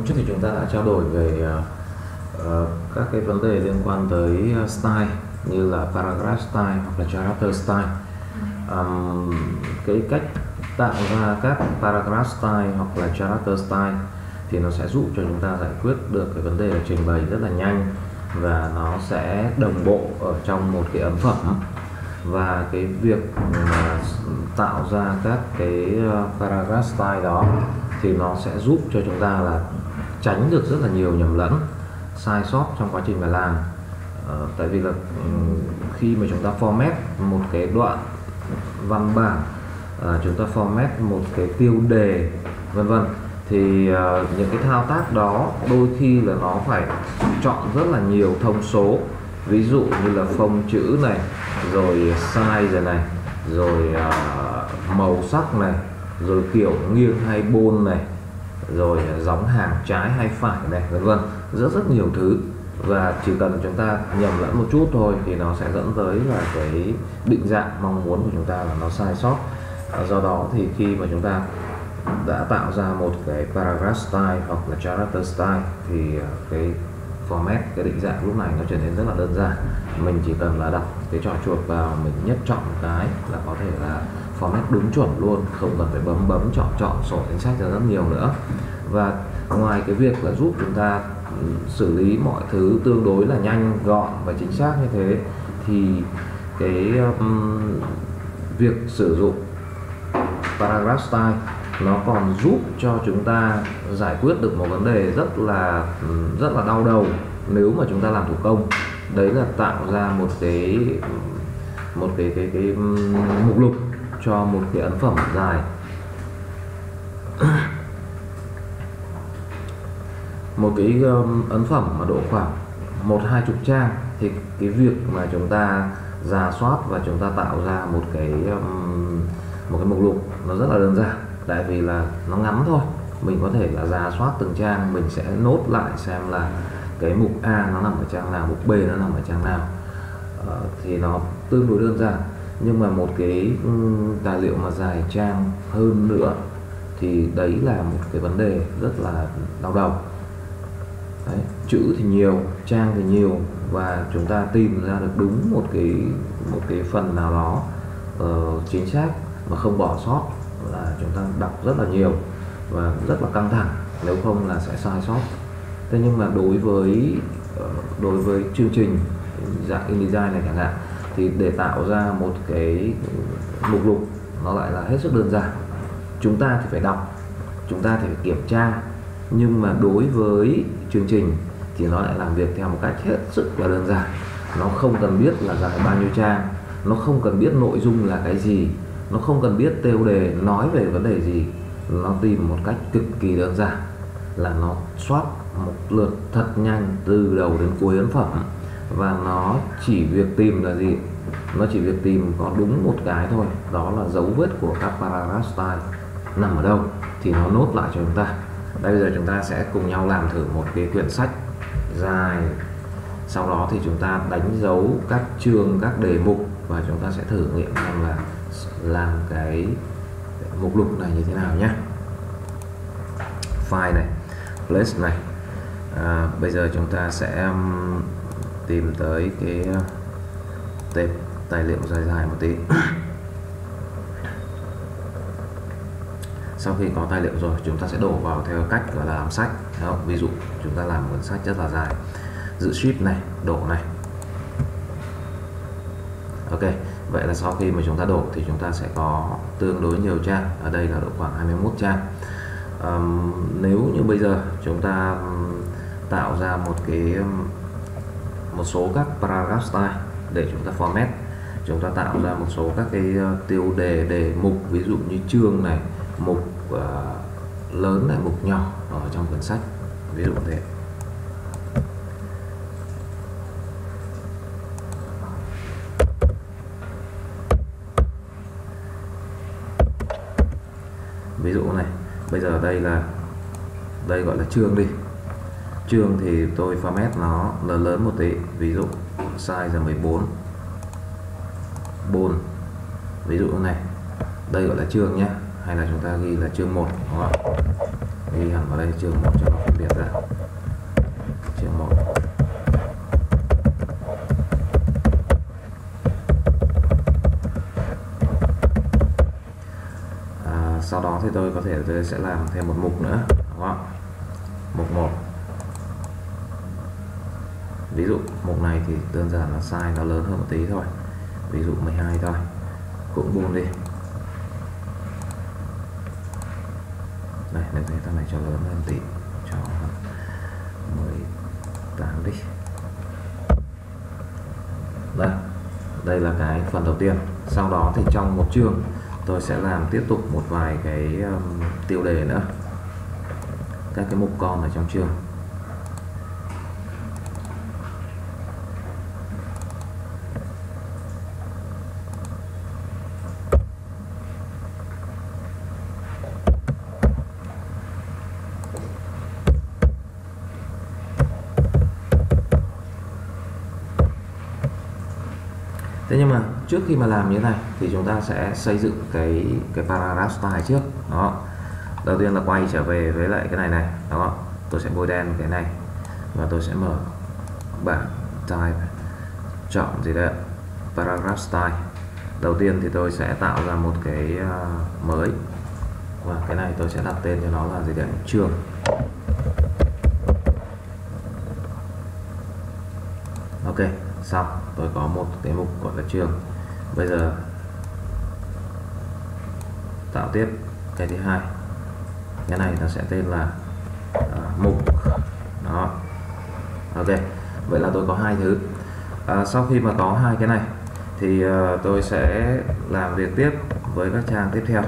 Hôm trước thì chúng ta đã trao đổi về các cái vấn đề liên quan tới style như là Paragraph Style hoặc là Character Style. Cái cách tạo ra các Paragraph Style hoặc là Character Style thì nó sẽ giúp cho chúng ta giải quyết được cái vấn đề trình bày rất là nhanh và nó sẽ đồng bộ ở trong một cái ấn phẩm. Và cái việc tạo ra các cái Paragraph Style đó thì nó sẽ giúp cho chúng ta là tránh được rất là nhiều nhầm lẫn, sai sót trong quá trình mà làm. Tại vì là khi mà chúng ta format một cái đoạn văn bản, chúng ta format một cái tiêu đề vân vân, thì những cái thao tác đó đôi khi là nó phải chọn rất là nhiều thông số, ví dụ như là phông chữ này, rồi size này, rồi màu sắc này, rồi kiểu nghiêng hay bôn này, rồi gióng hàng trái hay phải này, vân vân, rất nhiều thứ. Và chỉ cần chúng ta nhầm lẫn một chút thôi thì nó sẽ dẫn tới là cái định dạng mong muốn của chúng ta là nó sai sót. Do đó thì khi mà chúng ta đã tạo ra một cái Paragraph Style hoặc là Character Style thì cái format, cái định dạng lúc này nó trở nên rất là đơn giản. Mình chỉ cần là đặt cái trò chuột vào, mình nhất chọn một cái là có thể là format đúng chuẩn luôn, không cần phải bấm chọn sổ danh sách ra rất nhiều nữa. Và ngoài cái việc là giúp chúng ta xử lý mọi thứ tương đối là nhanh, gọn và chính xác như thế, thì cái việc sử dụng Paragraph Style nó còn giúp cho chúng ta giải quyết được một vấn đề rất là đau đầu nếu mà chúng ta làm thủ công. Đấy là tạo ra một cái mục lục cho một cái ấn phẩm dài. Một cái ấn phẩm mà độ khoảng 1-20 trang thì cái việc mà chúng ta rà soát và chúng ta tạo ra một cái mục lục nó rất là đơn giản. Tại vì là nó ngắn thôi, mình có thể là rà soát từng trang, mình sẽ nốt lại xem là cái mục A nó nằm ở trang nào, mục B nó nằm ở trang nào, thì nó tương đối đơn giản. Nhưng mà một cái tài liệu mà dài trang hơn nữa thì đấy là một cái vấn đề rất là đau đầu. Đấy, chữ thì nhiều, trang thì nhiều, và chúng ta tìm ra được đúng một cái phần nào đó chính xác mà không bỏ sót là chúng ta đọc rất là nhiều và rất là căng thẳng, nếu không là sẽ sai sót. Thế nhưng mà đối với chương trình dạng InDesign này chẳng hạn, thì để tạo ra một cái mục lục nó lại là hết sức đơn giản. Chúng ta thì phải đọc, chúng ta thì phải kiểm tra, nhưng mà đối với chương trình thì nó lại làm việc theo một cách hết sức là đơn giản. Nó không cần biết là dài bao nhiêu trang, nó không cần biết nội dung là cái gì, nó không cần biết tiêu đề nói về vấn đề gì, nó tìm một cách cực kỳ đơn giản là nó soát một lượt thật nhanh từ đầu đến cuối ấn phẩm. Và nó chỉ việc tìm là gì? Nó chỉ việc tìm có đúng một cái thôi, đó là dấu vết của các Paragraph Style nằm ở đâu thì nó nốt lại cho chúng ta. Đây, bây giờ chúng ta sẽ cùng nhau làm thử một cái quyển sách dài, sau đó thì chúng ta đánh dấu các chương, các đề mục, và chúng ta sẽ thử nghiệm xem là làm cái mục lục này như thế nào nhé. File này, place này, bây giờ chúng ta sẽ tìm tới cái tệp tài liệu dài một tí. Sau khi có tài liệu rồi, chúng ta sẽ đổ vào theo cách gọi là làm sách. Đấy, ví dụ chúng ta làm một cuốn sách rất là dài, giữ ship này, đổ này. Ok, vậy là sau khi mà chúng ta đổ thì chúng ta sẽ có tương đối nhiều trang, ở đây là độ khoảng 21 trang. Nếu như bây giờ chúng ta tạo ra một số các Paragraph Style để chúng ta format, chúng ta tạo ra một số các cái tiêu đề, đề mục, ví dụ như chương này, mục lớn này, mục nhỏ ở trong cuốn sách, ví dụ thế. Ví dụ này, bây giờ đây gọi là chương đi. Chương thì tôi format nó lớn một tí, ví dụ size là 14. Bold. Ví dụ này. Đây gọi là chương nhé, hay là chúng ta ghi là chương 1, đúng không ạ? Ghi hẳn vào đây chương 1 cho nó phân biệt. ra chương 1. Sau đó thì tôi có thể tôi sẽ làm thêm một mục nữa, đúng không? Mục 1. Ví dụ mục này thì đơn giản là size nó lớn hơn một tí thôi, ví dụ 12 thôi, cũng buông đi. Đây, nếu thế ta này cho lớn hơn tí, cho 18 đi. Đây, đây là cái phần đầu tiên. Sau đó thì trong một chương tôi sẽ làm tiếp tục một vài cái tiêu đề nữa, các cái mục con ở trong chương. Thế nhưng mà trước khi mà làm như thế này thì chúng ta sẽ xây dựng cái paragraph style trước. Đó, đầu tiên là quay trở về với lại cái này này, đúng không? Tôi sẽ bôi đen cái này và tôi sẽ mở bảng type, chọn gì đấy, paragraph style. Đầu tiên thì tôi sẽ tạo ra một cái mới và cái này tôi sẽ đặt tên cho nó là gì đấy, chương. Ok, xong, tôi có một cái mục gọi là chương. Bây giờ tạo tiếp cái thứ hai, cái này nó sẽ tên là mục. Đó, ok, vậy là tôi có hai thứ. Sau khi mà có hai cái này thì tôi sẽ làm việc tiếp với các trang tiếp theo.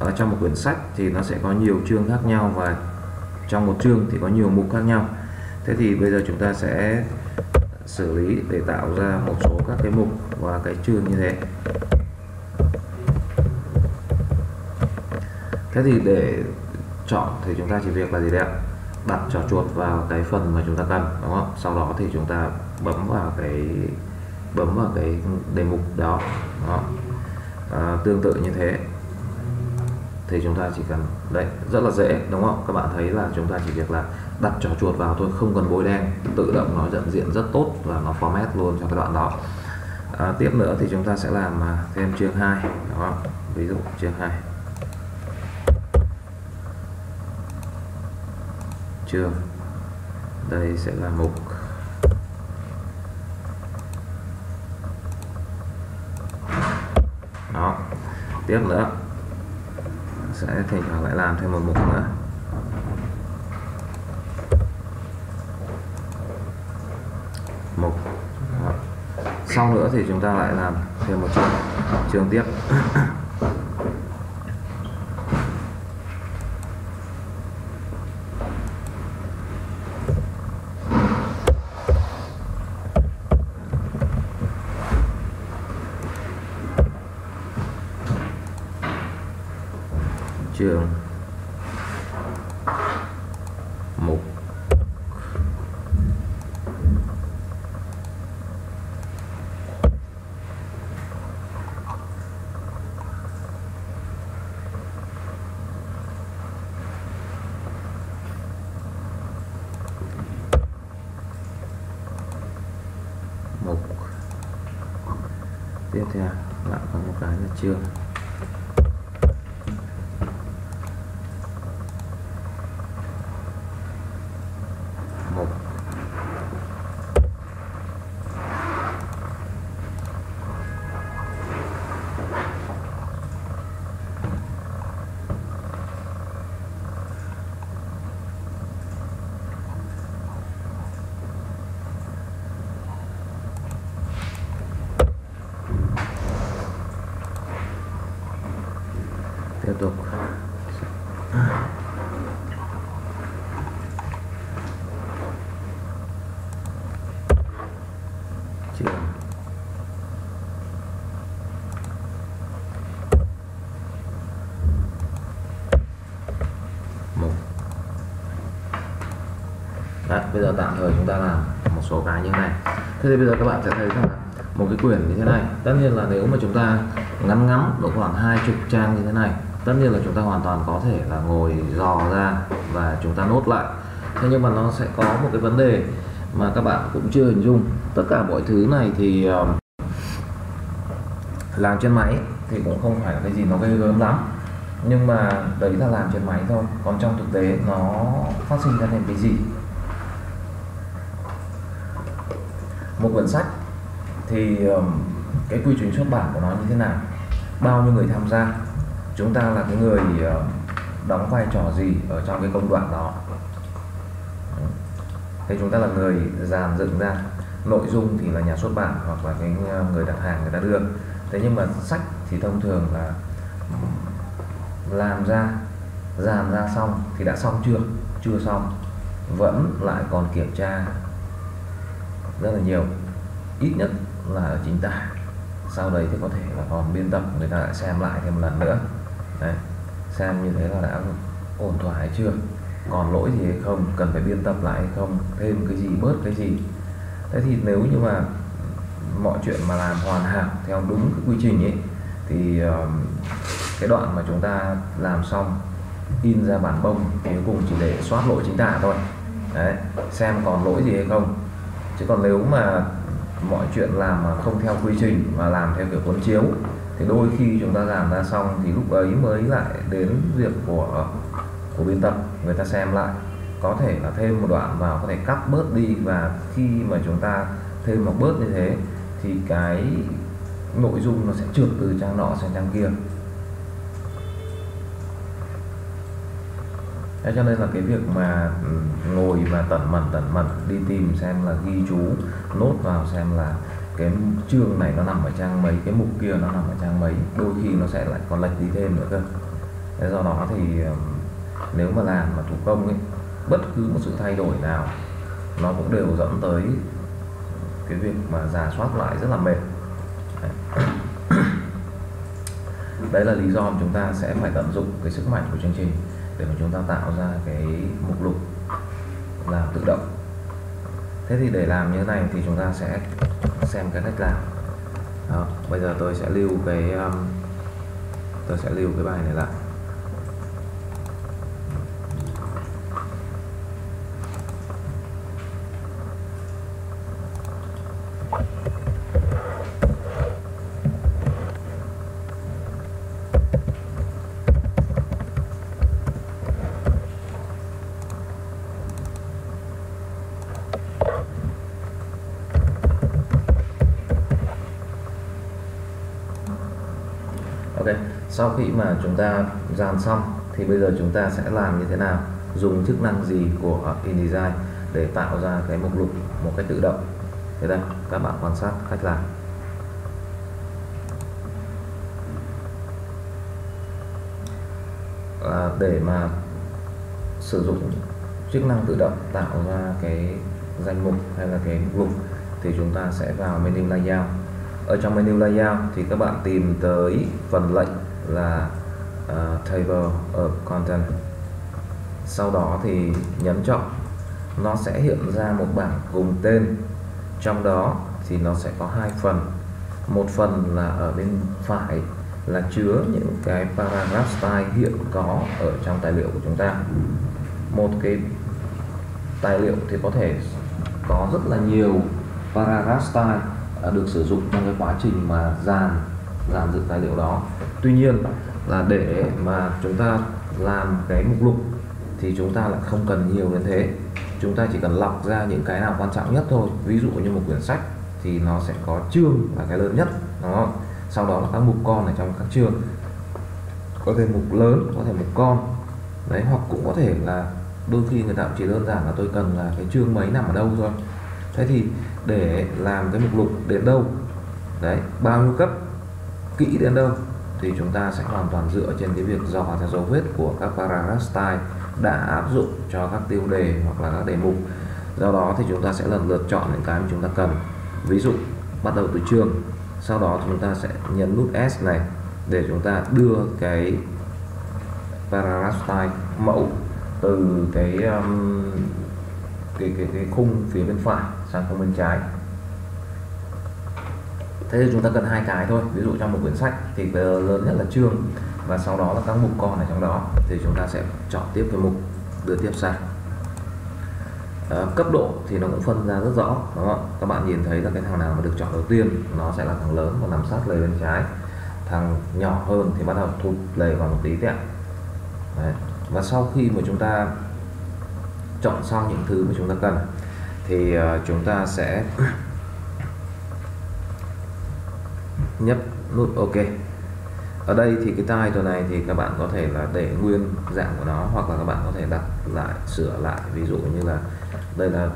Ở trong một quyển sách thì nó sẽ có nhiều chương khác nhau và trong một chương thì có nhiều mục khác nhau. Thế thì bây giờ chúng ta sẽ xử lý để tạo ra một số các cái mục và cái chương như thế. Thế thì để chọn thì chúng ta chỉ việc là gì đấy, đặt trỏ chuột vào cái phần mà chúng ta cần, đúng không? Sau đó thì chúng ta bấm vào cái đề mục đó, đúng không? Tương tự như thế thì chúng ta chỉ cần đấy, rất là dễ, đúng không? Các bạn thấy là chúng ta chỉ việc là đặt trỏ chuột vào thôi, không cần bôi đen, tự động nó nhận diện rất tốt và nó format luôn cho cái đoạn đó. Tiếp nữa thì chúng ta sẽ làm thêm chương 2, đúng không? Ví dụ chương 2, chương, đây sẽ là mục. Đó, tiếp nữa sẽ thỉnh thoảng lại làm thêm một mục nữa. Mục. Đó. Sau nữa thì chúng ta lại làm thêm một chương tiếp. Chương, mục, mục. Tiếp theo lại có một cái là chương. Tiếp tục chương, mục. Đấy, bây giờ tạm thời chúng ta làm một số cái như thế này. Thế thì bây giờ các bạn sẽ thấy rằng một cái quyển như thế này, tất nhiên là nếu mà chúng ta ngắn ngắn độ khoảng 20 trang như thế này, tất nhiên là chúng ta hoàn toàn có thể là ngồi dò ra và chúng ta nốt lại. Thế nhưng mà nó sẽ có một cái vấn đề mà các bạn cũng chưa hình dung. Tất cả mọi thứ này thì làm trên máy thì cũng không phải là cái gì nó ghê gớm lắm, nhưng mà đấy là làm trên máy thôi, còn trong thực tế nó phát sinh ra thành cái gì. Một quyển sách thì cái quy trình xuất bản của nó như thế nào, bao nhiêu người tham gia, chúng ta là cái người đóng vai trò gì ở trong cái công đoạn đó. Thế chúng ta là người dàn dựng ra nội dung thì là nhà xuất bản hoặc là cái người đặt hàng người ta đưa. Thế nhưng mà sách thì thông thường là làm ra, dàn ra xong thì đã xong chưa? Chưa xong, vẫn lại còn kiểm tra rất là nhiều, ít nhất là ở chính tả. Sau đấy thì có thể là còn biên tập, người ta lại xem lại thêm một lần nữa. Đấy, xem như thế là đã ổn thỏa hay chưa, còn lỗi gì hay không, cần phải biên tập lại hay không, thêm cái gì, bớt cái gì. Thế thì nếu như mà mọi chuyện mà làm hoàn hảo theo đúng cái quy trình ấy thì cái đoạn mà chúng ta làm xong in ra bản bông cuối cùng chỉ để soát lỗi chính tả thôi. Đấy, xem còn lỗi gì hay không. Chứ còn nếu mà mọi chuyện làm mà không theo quy trình mà làm theo kiểu cuốn chiếu thì đôi khi chúng ta làm ra xong thì lúc ấy mới lại đến việc của biên tập, người ta xem lại, có thể là thêm một đoạn vào, có thể cắt bớt đi. Và khi mà chúng ta thêm một bớt như thế thì cái nội dung nó sẽ trượt từ trang nọ sang trang kia. Thế cho nên là cái việc mà ngồi và tẩn mẩn đi tìm xem là ghi chú nốt vào xem là cái chương này nó nằm ở trang mấy, cái mục kia nó nằm ở trang mấy, đôi khi nó sẽ lại còn lệch đi thêm nữa cơ. Thế do đó thì nếu mà làm mà thủ công ấy, bất cứ một sự thay đổi nào nó cũng đều dẫn tới cái việc mà rà soát lại rất là mệt. Đấy là lý do mà chúng ta sẽ phải tận dụng cái sức mạnh của chương trình để mà chúng ta tạo ra cái mục lục làm tự động. Thế thì để làm như thế này thì chúng ta sẽ xem cái cách làm. Đó, bây giờ tôi sẽ lưu cái bài này lại. Sau khi mà chúng ta dàn xong thì bây giờ chúng ta sẽ làm như thế nào, dùng chức năng gì của InDesign để tạo ra cái mục lục một cách tự động. Thế đây, các bạn quan sát cách làm. Để mà sử dụng chức năng tự động tạo ra cái danh mục hay là cái mục lục thì chúng ta sẽ vào menu layout. Ở trong menu layout thì các bạn tìm tới phần lệnh là table of content, sau đó thì nhấn chọn, nó sẽ hiện ra một bảng cùng tên. Trong đó thì nó sẽ có hai phần, một phần là ở bên phải là chứa những cái paragraph style hiện có ở trong tài liệu của chúng ta. Một cái tài liệu thì có thể có rất là nhiều paragraph style được sử dụng trong cái quá trình mà dàn dựng tài liệu đó. Tuy nhiên là để mà chúng ta làm cái mục lục thì chúng ta lại không cần nhiều đến thế, chúng ta chỉ cần lọc ra những cái nào quan trọng nhất thôi. Ví dụ như một quyển sách thì nó sẽ có chương là cái lớn nhất đó, sau đó là các mục con ở trong các chương, có thể mục lớn, có thể mục con đấy, hoặc cũng có thể là đôi khi người ta cũng chỉ đơn giản là tôi cần là cái chương mấy nằm ở đâu thôi. Thế thì để làm cái mục lục đến đâu, đấy, bao nhiêu cấp, kỹ đến đâu thì chúng ta sẽ hoàn toàn dựa trên cái việc dò theo dấu vết của các paragraph style đã áp dụng cho các tiêu đề hoặc là các đề mục. Do đó thì chúng ta sẽ lần lượt chọn những cái mà chúng ta cần. Ví dụ bắt đầu từ chương, sau đó chúng ta sẽ nhấn nút S này để chúng ta đưa cái paragraph style mẫu từ cái khung phía bên phải sang khung bên trái. Thế thì chúng ta cần hai cái thôi. Ví dụ trong một quyển sách thì lớn nhất là chương và sau đó là các mục con ở trong đó, thì chúng ta sẽ chọn tiếp cái mục đưa tiếp sang. Cấp độ thì nó cũng phân ra rất rõ, đúng không? Các bạn nhìn thấy là cái thằng nào mà được chọn đầu tiên nó sẽ là thằng lớn và nằm sát lề bên trái, thằng nhỏ hơn thì bắt đầu thụt lề vào một tí tẹo. Và sau khi mà chúng ta chọn xong những thứ mà chúng ta cần thì chúng ta sẽ nhấp nút OK. Ở đây thì cái title này thì các bạn có thể là để nguyên dạng của nó, hoặc là các bạn có thể đặt lại, sửa lại. Ví dụ như là đây là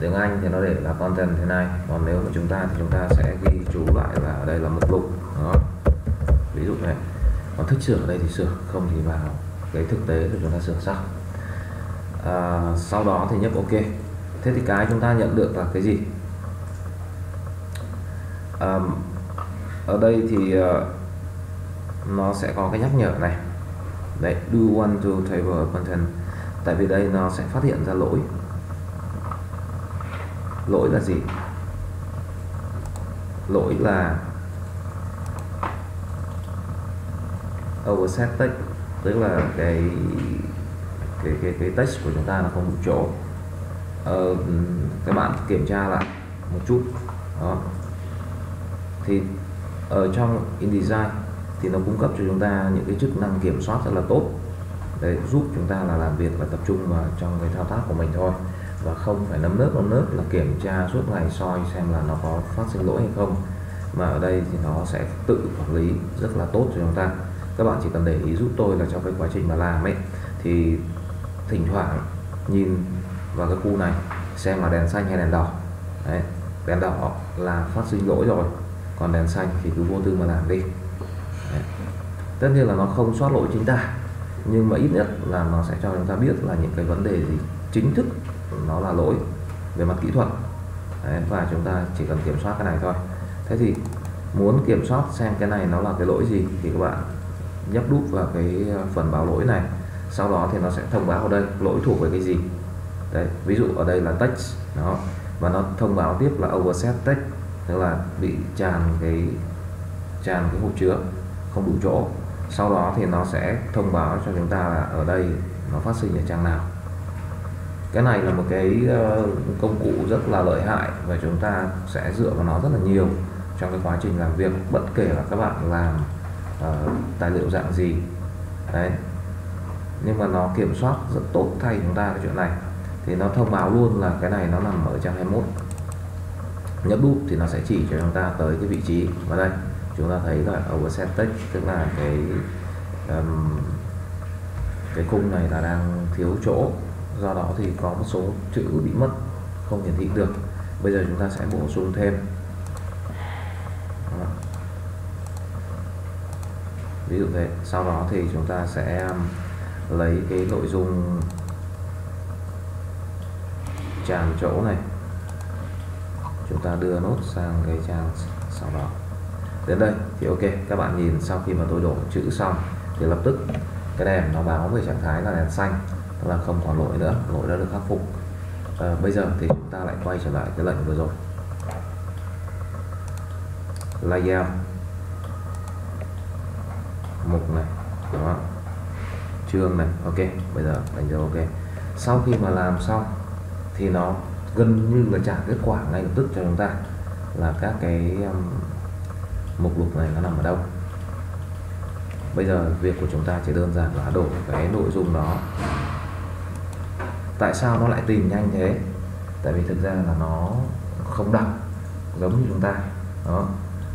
tiếng Anh thì nó để là content thế này, còn nếu mà chúng ta thì chúng ta sẽ ghi chú lại là ở đây là mục lục đó. Ví dụ này, còn thích sửa ở đây thì sửa, không thì vào cái thực tế thì chúng ta sửa sau. Sau đó thì nhấp OK. Thế thì cái chúng ta nhận được là cái gì? Ở đây thì nó sẽ có cái nhắc nhở này. Đấy, do you want to table content. Tại vì đây nó sẽ phát hiện ra lỗi. Lỗi là gì? Lỗi là Overset Text, tức là cái text của chúng ta là không đủ chỗ. Các bạn kiểm tra lại một chút. Đó. Thì ở trong InDesign thì nó cung cấp cho chúng ta những cái chức năng kiểm soát rất là tốt để giúp chúng ta là làm việc và tập trung vào trong cái thao tác của mình thôi, và không phải nấm nớp là kiểm tra suốt ngày, soi xem là nó có phát sinh lỗi hay không, mà ở đây thì nó sẽ tự quản lý rất là tốt cho chúng ta. Các bạn chỉ cần để ý giúp tôi là trong cái quá trình mà làm ấy thì thỉnh thoảng nhìn vào cái khu này xem là đèn xanh hay đèn đỏ. Đấy, đèn đỏ là phát sinh lỗi rồi, còn đèn xanh thì cứ vô tư mà làm đi. Đấy. Tất nhiên là nó không soát lỗi chính tả, nhưng mà ít nhất là nó sẽ cho chúng ta biết là những cái vấn đề gì chính thức nó là lỗi về mặt kỹ thuật. Đấy, và chúng ta chỉ cần kiểm soát cái này thôi. Thế thì muốn kiểm soát xem cái này nó là cái lỗi gì thì các bạn nhấp đúp vào cái phần báo lỗi này, sau đó thì nó sẽ thông báo ở đây lỗi thuộc về cái gì. Đấy, ví dụ ở đây là text đó, và nó thông báo tiếp là overset text, tức là bị tràn cái hộp chứa không đủ chỗ. Sau đó thì nó sẽ thông báo cho chúng ta là ở đây nó phát sinh ở trang nào. Cái này là một cái công cụ rất là lợi hại và chúng ta sẽ dựa vào nó rất là nhiều trong cái quá trình làm việc, bất kể là các bạn làm tài liệu dạng gì. Đấy, nhưng mà nó kiểm soát rất tốt thay chúng ta cái chuyện này, thì nó thông báo luôn là cái này nó nằm ở trang 21. Nhấp đúp thì nó sẽ chỉ cho chúng ta tới cái vị trí. Và đây chúng ta thấy là Overset Text, tức là cái khung này là đang thiếu chỗ, do đó thì có một số chữ bị mất, không hiển thị được. Bây giờ chúng ta sẽ bổ sung thêm. Đó. Ví dụ thế, sau đó thì chúng ta sẽ lấy cái nội dung tràn chỗ này, chúng ta đưa nốt sang cái trang sau đó. Đến đây thì OK, các bạn nhìn sau khi mà tôi đổ chữ xong thì lập tức cái đèn nó báo về trạng thái là đèn xanh, tức là không còn lỗi nữa, lỗi đã được khắc phục. Bây giờ thì chúng ta lại quay trở lại cái lệnh vừa rồi, layout mục này, đúng không? Chương này, OK. Bây giờ đánh dấu OK. Sau khi mà làm xong thì nó gần như là trả kết quả ngay lập tức cho chúng ta là các cái mục lục này nó nằm ở đâu. Bây giờ việc của chúng ta chỉ đơn giản là đổi cái nội dung đó. Tại sao nó lại tìm nhanh thế? Tại vì thực ra là nó không đọc giống như chúng ta. Đó,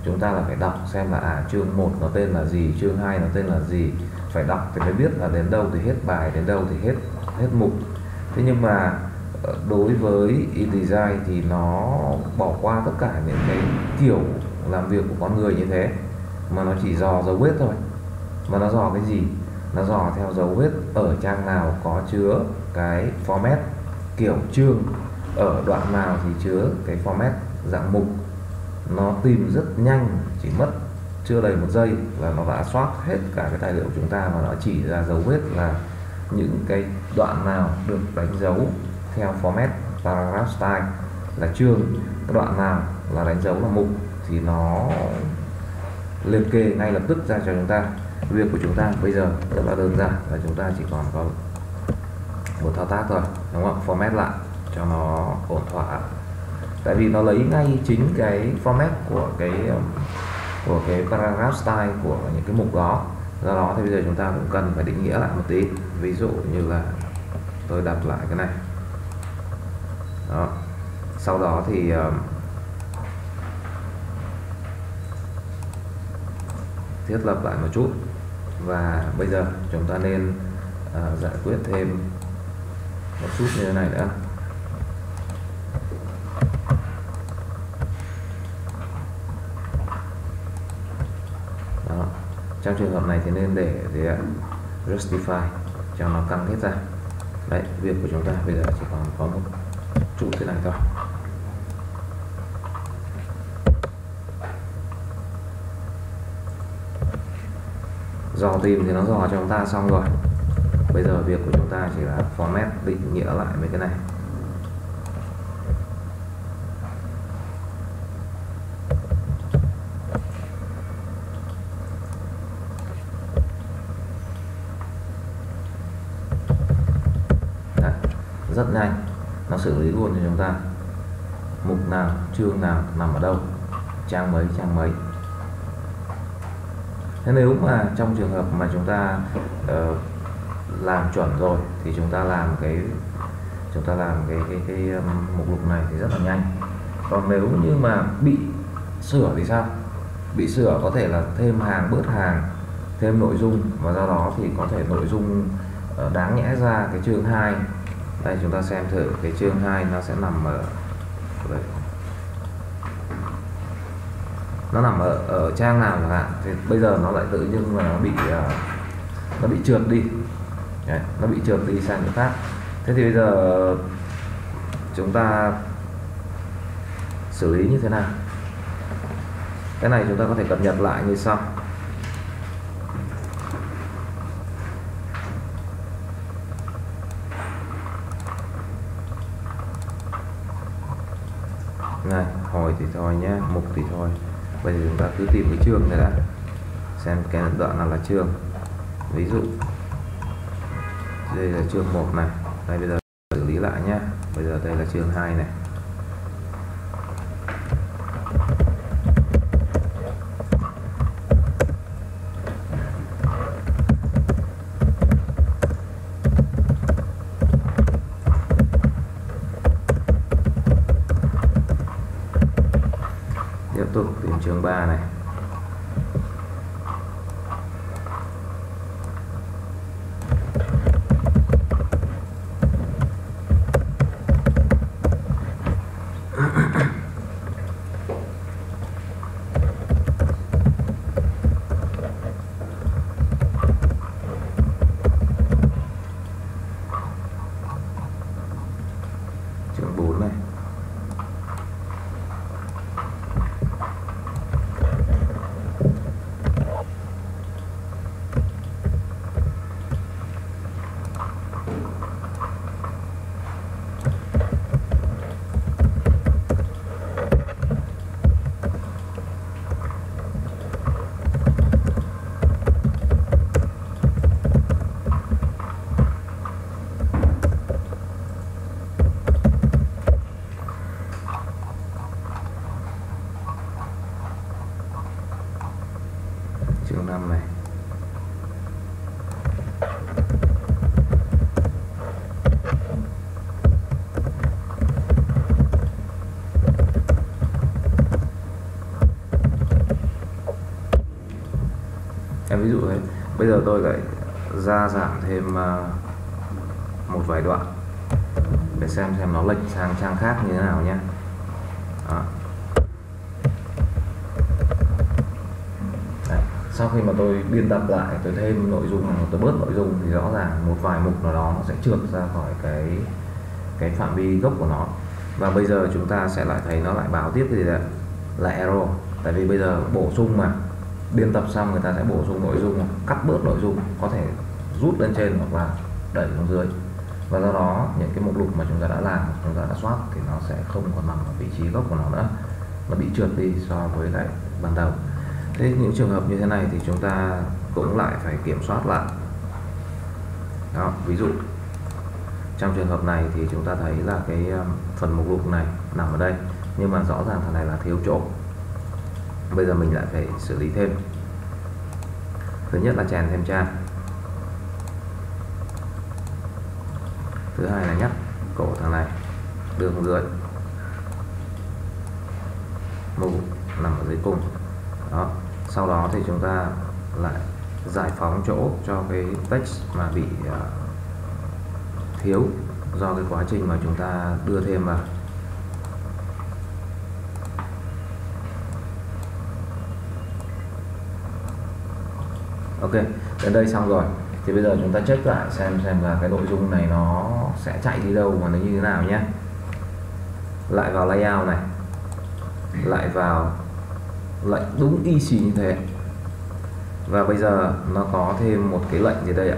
chúng ta là phải đọc xem là chương 1 nó tên là gì, chương 2 nó tên là gì, phải đọc thì mới biết là đến đâu thì hết bài, đến đâu thì hết mục. Thế nhưng mà đối với InDesign thì nó bỏ qua tất cả những cái kiểu làm việc của con người như thế, mà nó chỉ dò dấu vết thôi. Mà nó dò cái gì? Nó dò theo dấu vết ở trang nào có chứa cái format kiểu chương, ở đoạn nào thì chứa cái format dạng mục. Nó tìm rất nhanh, chỉ mất chưa đầy 1 giây là nó đã soát hết cả cái tài liệu của chúng ta, mà nó chỉ ra dấu vết là những cái đoạn nào được đánh dấu theo format Paragraph Style là chương, cái đoạn nào là đánh dấu là mục thì nó liệt kê ngay lập tức ra cho chúng ta. Việc của chúng ta bây giờ rất là đơn giản, là chúng ta chỉ còn có một thao tác thôi, đúng không? Format lại cho nó ổn thỏa, tại vì nó lấy ngay chính cái format của cái paragraph style của những cái mục đó. Do đó thì bây giờ chúng ta cũng cần phải định nghĩa lại một tí. Ví dụ như là tôi đặt lại cái này đó. Sau đó thì thiết lập lại một chút. Và bây giờ chúng ta nên giải quyết thêm một chút như thế này nữa. Đó. Trong trường hợp này thì nên để justify cho nó căng hết ra. Đấy, việc của chúng ta bây giờ chỉ còn có một trụ thế này thôi. Dò tìm thì nó dò cho chúng ta xong rồi. Bây giờ việc của chúng ta chỉ là format, định nghĩa lại với cái này. Đấy, rất nhanh, nó xử lý luôn cho chúng ta. Mục nào, chương nào, nằm ở đâu, trang mấy, trang mấy. Thế nếu mà trong trường hợp mà chúng ta làm chuẩn rồi thì chúng ta làm cái mục lục này thì rất là nhanh. Còn nếu như mà bị sửa thì sao? Bị sửa có thể là thêm hàng, bớt hàng, thêm nội dung, và do đó thì có thể nội dung đáng nhẽ ra cái chương 2. Đây chúng ta xem thử cái chương 2 nó sẽ nằm ở đây. Nó nằm ở trang nào chẳng hạn, thì bây giờ nó lại tự nhiên là nó bị trượt đi. Đấy, nó bị trượt đi sang những khác. Thế thì bây giờ chúng ta xử lý như thế nào? Cái này chúng ta có thể cập nhật lại như sau. Này, hồi thì thôi nhé, mục thì thôi. Bây giờ chúng ta cứ tìm cái chương này đã, xem cái đoạn nào là chương. Ví dụ đây là chương 1 này. Đây bây giờ xử lý lại nhé. Bây giờ đây là chương 2 này. Tiếp tục tìm chương 3 này. Ví dụ thế, bây giờ tôi lại gia giảm thêm một vài đoạn để xem nó lệch sang trang khác như thế nào nhé. Sau khi mà tôi biên tập lại, tôi thêm nội dung, tôi bớt nội dung thì rõ ràng một vài mục nào đó nó sẽ trượt ra khỏi cái phạm vi gốc của nó. Và bây giờ chúng ta sẽ lại thấy nó lại báo tiếp gì đấy là error, tại vì bây giờ bổ sung mà. Biên tập xong người ta sẽ bổ sung nội dung, cắt bớt nội dung, có thể rút lên trên hoặc là đẩy xuống dưới. Và do đó những cái mục lục mà chúng ta đã làm, chúng ta đã soát thì nó sẽ không còn nằm ở vị trí gốc của nó nữa, nó bị trượt đi so với lại ban đầu. Thế những trường hợp như thế này thì chúng ta cũng lại phải kiểm soát lại. Đó, ví dụ Trong trường hợp này thì chúng ta thấy là cái phần mục lục này nằm ở đây, nhưng mà rõ ràng thằng này là thiếu chỗ. Bây giờ mình lại phải xử lý thêm. Thứ nhất là chèn thêm trang, thứ hai là nhắc cổ thằng này đường dưới mục nằm ở dưới cùng đó. Sau đó thì chúng ta lại giải phóng chỗ cho cái text mà bị thiếu do cái quá trình mà chúng ta đưa thêm vào. Ok, đến đây xong rồi thì bây giờ chúng ta check lại xem là cái nội dung này nó sẽ chạy đi đâu và nó như thế nào nhé. Lại vào layout này, lại vào lệnh đúng y xì như thế, và bây giờ nó có thêm một cái lệnh gì đây ạ,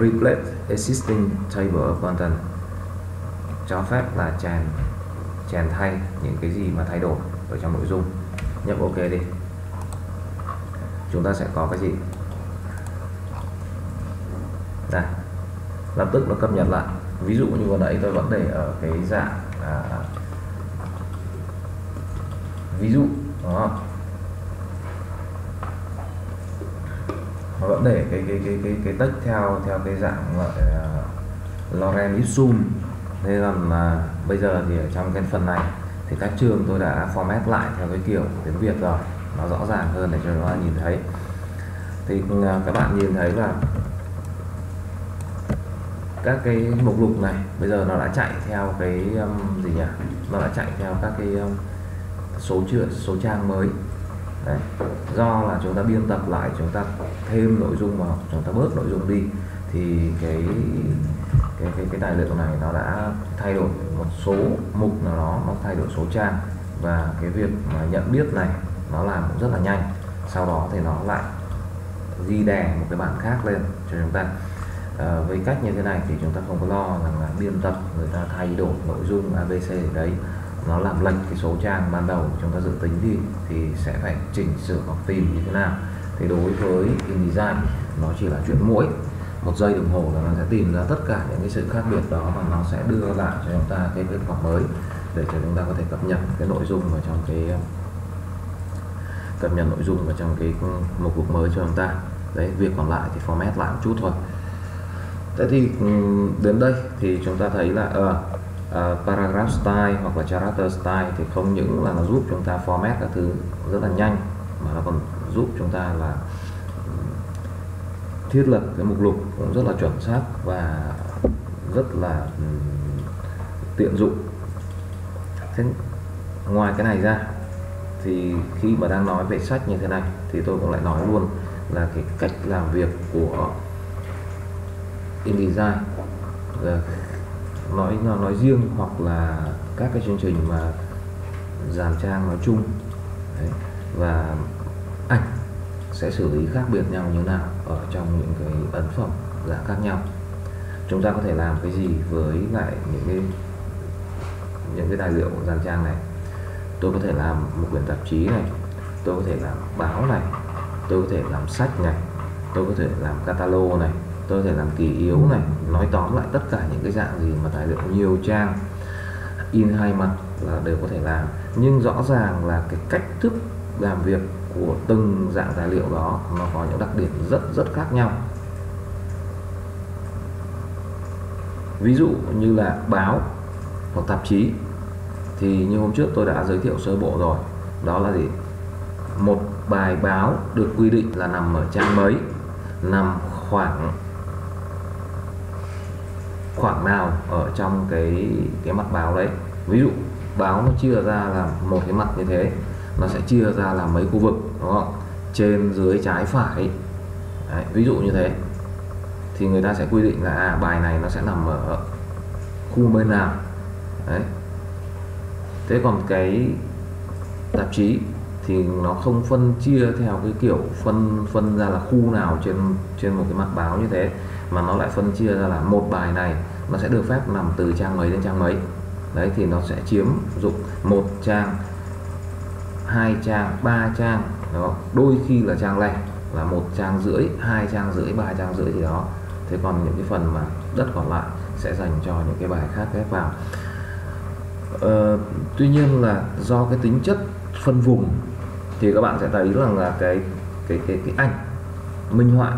replace existing table content, cho phép là chèn thay những cái gì mà thay đổi ở trong nội dung. Nhấp ok đi, chúng ta sẽ có cái gì đây, lập tức nó cập nhật lại. Ví dụ như vừa nãy tôi vẫn để ở cái dạng ví dụ đó, nó vẫn để cái text theo cái dạng gọi là lorem ipsum. Nên là bây giờ thì ở trong cái phần này thì các chương tôi đã format lại theo cái kiểu tiếng Việt rồi, nó rõ ràng hơn để cho nó nhìn thấy. Thì các bạn nhìn thấy là các cái mục lục này bây giờ nó đã chạy theo cái gì nhỉ? Nó đã chạy theo các cái số trang mới. Đấy. Do là chúng ta biên tập lại, chúng ta thêm nội dung vào, chúng ta bớt nội dung đi, thì cái tài liệu này nó đã thay đổi một số mục nào đó, nó thay đổi số trang, và cái việc mà nhận biết này nó làm cũng rất là nhanh. Sau đó thì nó lại ghi đè một cái bản khác lên cho chúng ta. Với cách như thế này thì chúng ta không có lo rằng là biên tập người ta thay đổi nội dung ABC ở đấy, nó làm lệch cái số trang ban đầu chúng ta dự tính đi, thì sẽ phải chỉnh sửa hoặc tìm như thế nào. Thì đối với InDesign nó chỉ là chuyện mũi, 1 giây đồng hồ là nó sẽ tìm ra tất cả những cái sự khác biệt đó, và nó sẽ đưa lại cho chúng ta cái kết quả mới để cho chúng ta có thể cập nhật cái nội dung vào trong cái mục lục mới cho chúng ta. Đấy, việc còn lại thì format lại một chút thôi. Thế thì đến đây thì chúng ta thấy là Paragraph Style hoặc là Character Style thì không những là nó giúp chúng ta format các thứ rất là nhanh, mà nó còn giúp chúng ta là thiết lập cái mục lục cũng rất là chuẩn xác và rất là tiện dụng. Thế ngoài cái này ra thì khi mà đang nói về sách như thế này thì tôi cũng lại nói luôn là cái cách làm việc của InDesign nói riêng, hoặc là các cái chương trình mà dàn trang nói chung. Đấy. Và ảnh sẽ xử lý khác biệt nhau như nào ở trong những cái ấn phẩm dạng khác nhau. Chúng ta có thể làm cái gì với lại những cái tài liệu dàn trang này? Tôi có thể làm một quyển tạp chí này, tôi có thể làm báo này, tôi có thể làm sách này, tôi có thể làm catalog này, tôi có thể làm kỷ yếu này. Nói tóm lại tất cả những cái dạng gì mà tài liệu nhiều trang, in hai mặt là đều có thể làm. Nhưng rõ ràng là cái cách thức làm việc của từng dạng tài liệu đó nó có những đặc điểm rất khác nhau. Ví dụ như là báo hoặc tạp chí thì như hôm trước tôi đã giới thiệu sơ bộ rồi, đó là gì? Một bài báo được quy định là nằm ở trang mấy, nằm khoảng nào ở trong cái mặt báo đấy. Ví dụ báo nó chia ra là một cái mặt như thế, nó sẽ chia ra là mấy khu vực, đúng không? Trên, dưới, trái, phải. Đấy, ví dụ như thế thì người ta sẽ quy định là bài này nó sẽ nằm ở khu bên nào. Đấy. Thế còn cái tạp chí thì nó không phân chia theo cái kiểu phân ra là khu nào trên một cái mặt báo như thế, mà nó lại phân chia ra là một bài này nó sẽ được phép nằm từ trang mấy đến trang mấy. Đấy, thì nó sẽ chiếm dụng 1 trang, 2 trang, 3 trang đó, đôi khi là trang lẻ là 1 trang rưỡi, 2 trang rưỡi, 3 trang rưỡi gì đó. Thế còn những cái phần mà đất còn lại sẽ dành cho những cái bài khác ghép vào. Tuy nhiên là do cái tính chất phân vùng thì các bạn sẽ thấy rằng là cái ảnh minh họa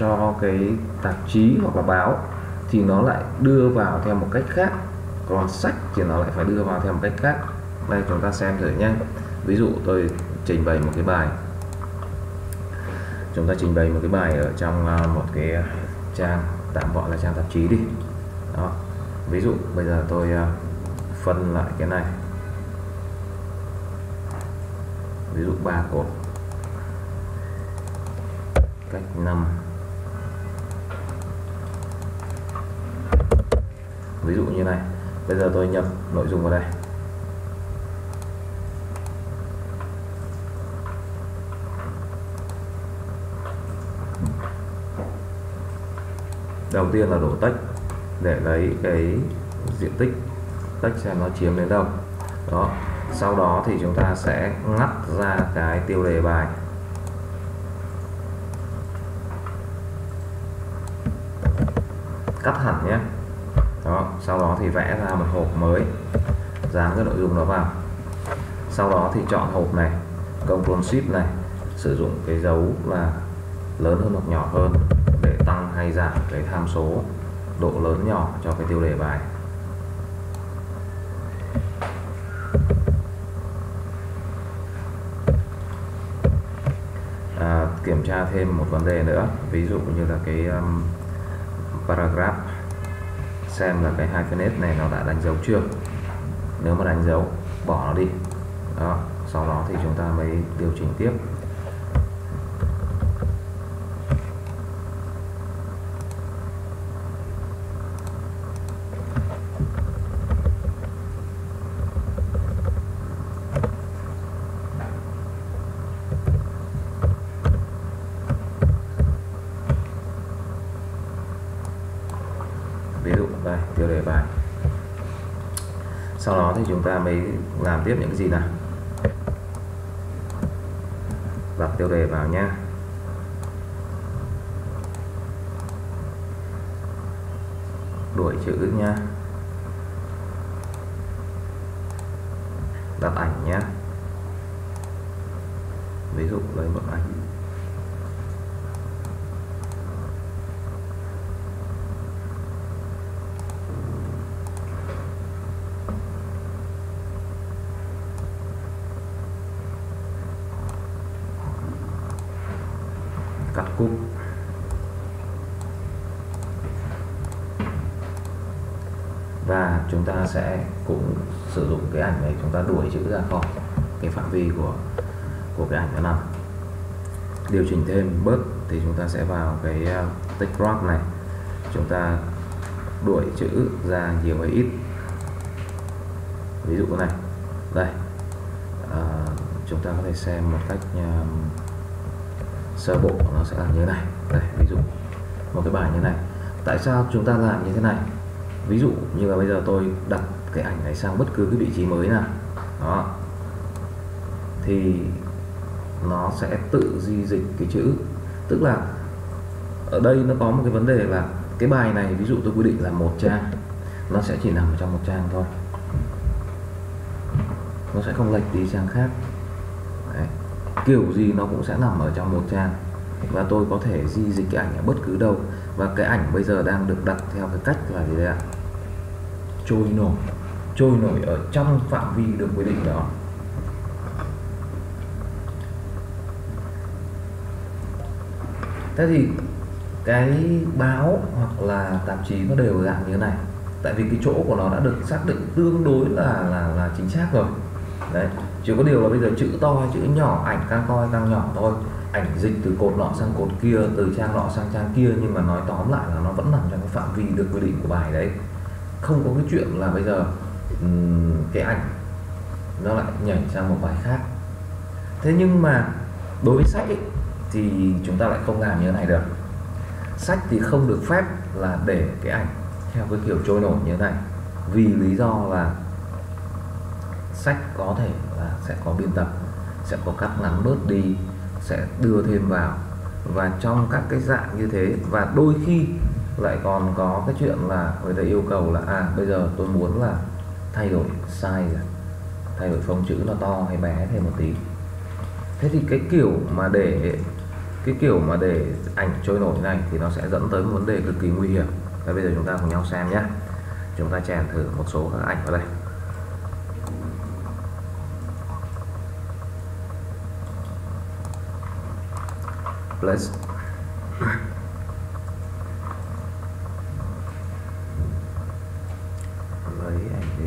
cho cái tạp chí hoặc là báo thì nó lại đưa vào theo một cách khác, còn sách thì nó lại phải đưa vào theo một cách khác. Đây chúng ta xem thử nhé. Ví dụ tôi trình bày một cái bài, chúng ta trình bày một cái bài ở trong một cái trang, tạm gọi là trang tạp chí đi. Đó. Ví dụ bây giờ tôi phân lại cái này, ví dụ 3 cột cách 5, ví dụ như này. Bây giờ tôi nhập nội dung vào đây, đầu tiên là đổ tách để lấy cái diện tích tách xem nó chiếm đến đâu. Đó, sau đó thì chúng ta sẽ ngắt ra cái tiêu đề bài. Cắt hẳn nhé. Đó, sau đó thì vẽ ra một hộp mới, dán cái nội dung đó vào. Sau đó thì chọn hộp này, Ctrl Shift này, sử dụng cái dấu là lớn hơn hoặc nhỏ hơn để tăng hay giảm cái tham số độ lớn nhỏ cho cái tiêu đề bài. Kiểm tra thêm một vấn đề nữa, ví dụ như là cái paragraph, xem là cái hyphenate này nó đã đánh dấu chưa. Nếu mà đánh dấu bỏ nó đi. Đó, sau đó thì chúng ta mới điều chỉnh tiếp. Đây, tiêu đề bài. Sau đó thì chúng ta mới làm tiếp những cái gì nào? Đặt tiêu đề vào nhé. Đuổi chữ nhé. Đặt ảnh nhé. Ví dụ lấy một ảnh. Cắt cúp. Và chúng ta sẽ cũng sử dụng cái ảnh này, chúng ta đuổi chữ ra khỏi cái phạm vi của cái ảnh đó nằm. Điều chỉnh thêm bớt thì chúng ta sẽ vào cái text wrap này. Chúng ta đuổi chữ ra nhiều hay ít. Ví dụ này. Đây. Chúng ta có thể xem một cách sơ bộ nó sẽ làm như thế này. Đây, ví dụ một cái bài như thế này. Tại sao chúng ta làm như thế này? Ví dụ như là bây giờ tôi đặt cái ảnh này sang bất cứ cái vị trí mới nào, đó, thì nó sẽ tự di dịch cái chữ. Tức là ở đây nó có một cái vấn đề là cái bài này, ví dụ tôi quy định là một trang, nó sẽ chỉ nằm trong một trang thôi, nó sẽ không lệch đi trang khác. Đấy, kiểu gì nó cũng sẽ nằm ở trong một trang, và tôi có thể di dịch cái ảnh ở bất cứ đâu. Và cái ảnh bây giờ đang được đặt theo cái cách là gì đây ạ? Trôi nổi ở trong phạm vi được quy định đó. Thế thì cái báo hoặc là tạp chí nó đều dạng như thế này, tại vì cái chỗ của nó đã được xác định tương đối là chính xác rồi. Đấy, chỉ có điều là bây giờ chữ to chữ nhỏ, ảnh càng to càng nhỏ thôi, ảnh dịch từ cột nọ sang cột kia, từ trang nọ sang trang kia, nhưng mà nói tóm lại là nó vẫn nằm trong cái phạm vi được quy định của bài đấy. Không có cái chuyện là bây giờ cái ảnh nó lại nhảy sang một bài khác. Thế nhưng mà đối với sách ấy, thì chúng ta lại không làm như thế này được. Sách thì không được phép là để cái ảnh theo cái kiểu trôi nổi như thế này, vì lý do là sách có thể là sẽ có biên tập, sẽ có cắt ngắn bớt đi, sẽ đưa thêm vào, và trong các cái dạng như thế. Và đôi khi lại còn có cái chuyện là người ta yêu cầu là bây giờ tôi muốn là thay đổi size, thay đổi phông chữ nó to hay bé thêm một tí. Thế thì cái kiểu mà để ảnh trôi nổi này thì nó sẽ dẫn tới một vấn đề cực kỳ nguy hiểm. Và bây giờ chúng ta cùng nhau xem nhé. Chúng ta chèn thử một số các ảnh vào đây. Plus. Lấy ảnh đi.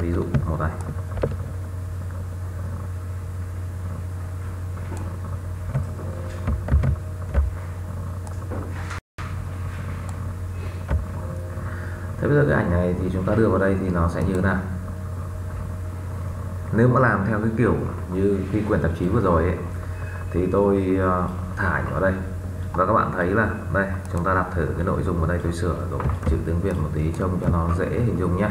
Ví dụ một này, thế bây giờ cái ảnh này thì chúng ta đưa vào đây thì nó sẽ như thế nào? Nếu mà làm theo cái kiểu như cái quyển tạp chí vừa rồi ấy, thì tôi thả ảnh vào đây và các bạn thấy là đây, chúng ta đặt thử cái nội dung vào đây, tôi sửa rồi chữ tiếng Việt một tí trông cho nó dễ hình dung nhé.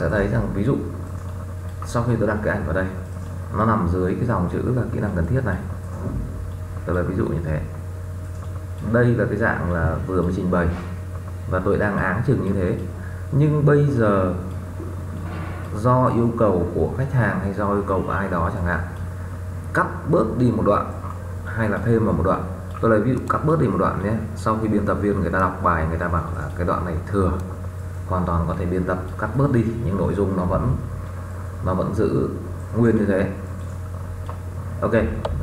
Sẽ thấy rằng ví dụ sau khi tôi đặt cái ảnh vào đây, nó nằm dưới cái dòng chữ là kỹ năng cần thiết này, tức là ví dụ như thế. Đây là cái dạng là vừa mới trình bày và tôi đang áng chừng như thế, nhưng bây giờ do yêu cầu của khách hàng hay do yêu cầu của ai đó chẳng hạn, cắt bớt đi một đoạn hay là thêm vào một đoạn. Tôi lấy ví dụ cắt bớt đi một đoạn nhé. Sau khi biên tập viên người ta đọc bài, người ta bảo là cái đoạn này thừa, hoàn toàn có thể biên tập cắt bớt đi, nhưng nội dung nó vẫn giữ nguyên như thế. Ok,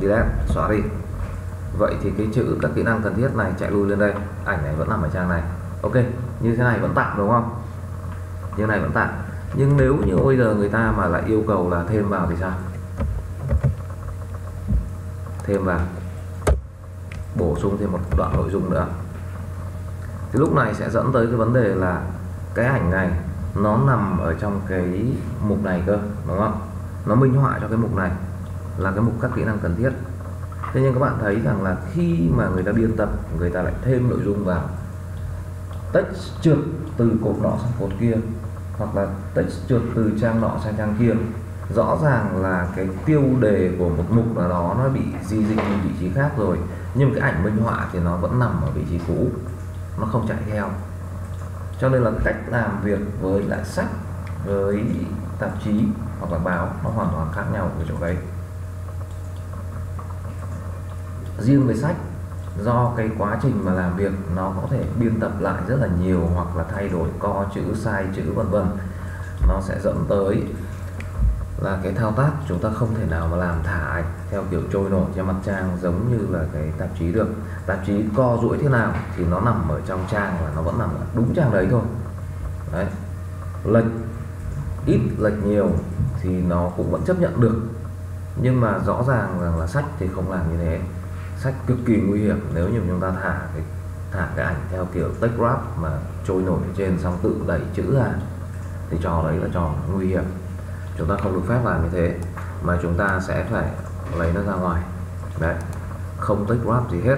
delete, xóa đi. Vậy thì cái chữ các kỹ năng cần thiết này chạy lui lên đây, ảnh này vẫn nằm ở trang này. Ok, như thế này vẫn tạm đúng không? Như này vẫn tạm. Nhưng nếu như bây giờ người ta mà lại yêu cầu là thêm vào thì sao? Thêm vào, bổ sung thêm một đoạn nội dung nữa. Thì lúc này sẽ dẫn tới cái vấn đề là cái ảnh này nó nằm ở trong cái mục này cơ, đúng không? Nó minh họa cho cái mục này là cái mục các kỹ năng cần thiết. Thế nhưng các bạn thấy rằng là khi mà người ta biên tập, người ta lại thêm nội dung vào, text trượt từ cột nọ sang cột kia, hoặc là text trượt từ trang nọ sang trang kia. Rõ ràng là cái tiêu đề của một mục nào đó nó bị di dịch đến vị trí khác rồi, nhưng cái ảnh minh họa thì nó vẫn nằm ở vị trí cũ, nó không chạy theo. Cho nên là cách làm việc với lại sách, với tạp chí hoặc là báo nó hoàn toàn khác nhau ở chỗ đấy. Riêng với sách, do cái quá trình mà làm việc nó có thể biên tập lại rất là nhiều, hoặc là thay đổi co chữ, sai chữ vân vân, nó sẽ dẫn tới là cái thao tác chúng ta không thể nào mà làm thả ảnh theo kiểu trôi nổi trên mặt trang giống như là cái tạp chí được. Tạp chí co duỗi thế nào thì nó nằm ở trong trang và nó vẫn nằm ở đúng trang đấy thôi. Đấy, lệch ít lệch nhiều thì nó cũng vẫn chấp nhận được, nhưng mà rõ ràng rằng là sách thì không làm như thế. Sách cực kỳ nguy hiểm nếu như chúng ta thả cái ảnh theo kiểu text wrap mà trôi nổi trên xong tự đẩy chữ ra, thì trò đấy là trò nguy hiểm. Chúng ta không được phép làm như thế, mà chúng ta sẽ phải lấy nó ra ngoài. Đấy, không text wrap gì hết,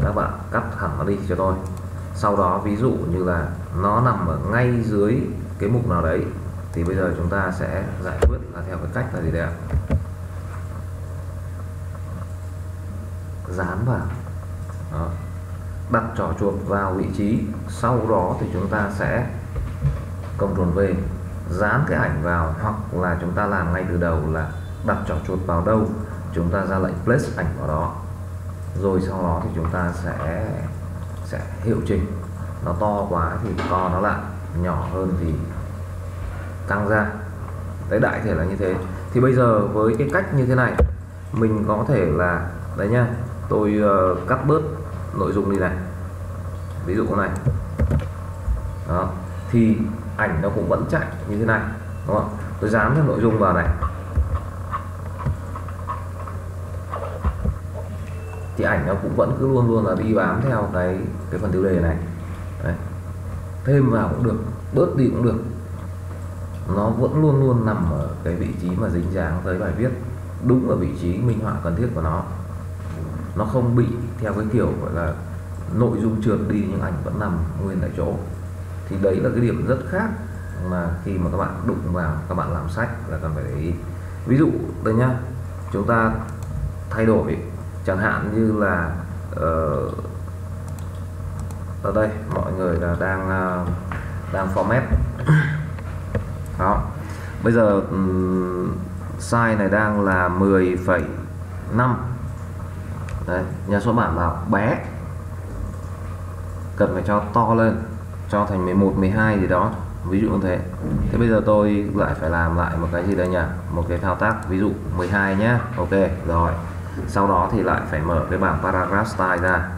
các bạn cắt hẳn nó đi cho tôi. Sau đó ví dụ như là nó nằm ở ngay dưới cái mục nào đấy, thì bây giờ chúng ta sẽ giải quyết là theo cái cách là gì đây ạ? Dán vào đó. Đặt trỏ chuột vào vị trí, sau đó thì chúng ta sẽ Ctrl V dán cái ảnh vào, hoặc là chúng ta làm ngay từ đầu là đặt trỏ chuột vào đâu, chúng ta ra lệnh place ảnh vào đó, rồi sau đó thì chúng ta sẽ hiệu chỉnh. Nó to quá thì co nó lại, nhỏ hơn thì tăng ra. Đấy, đại thể là như thế. Thì bây giờ với cái cách như thế này, mình có thể là đấy nhá, tôi cắt bớt nội dung đi này, ví dụ này đó. thì ảnh nó cũng vẫn chạy như thế này, đúng không? Tôi dán thêm nội dung vào này thì ảnh nó cũng vẫn cứ luôn là đi bám theo cái phần tiêu đề này. Đấy. Thêm vào cũng được, bớt đi cũng được, nó vẫn luôn nằm ở cái vị trí mà dính dáng tới bài viết, đúng ở vị trí minh họa cần thiết của nó. Nó không bị theo cái kiểu gọi là nội dung trượt đi nhưng ảnh vẫn nằm nguyên tại chỗ. Thì đấy là cái điểm rất khác mà khi mà các bạn đụng vào, các bạn làm sách là cần phải để ý. Ví dụ đây nhá, chúng ta thay đổi chẳng hạn như là ở đây mọi người là đang format đó. Bây giờ size này đang là 10,5. Đấy, nhà xuất bản bảo bé, cần phải cho to lên, cho thành 11, 12 gì đó, ví dụ như thế. Thế bây giờ tôi lại phải làm lại một cái gì đây nhỉ, một cái thao tác ví dụ 12 nhé. Ok rồi, sau đó thì lại phải mở cái bảng Paragraph Style ra.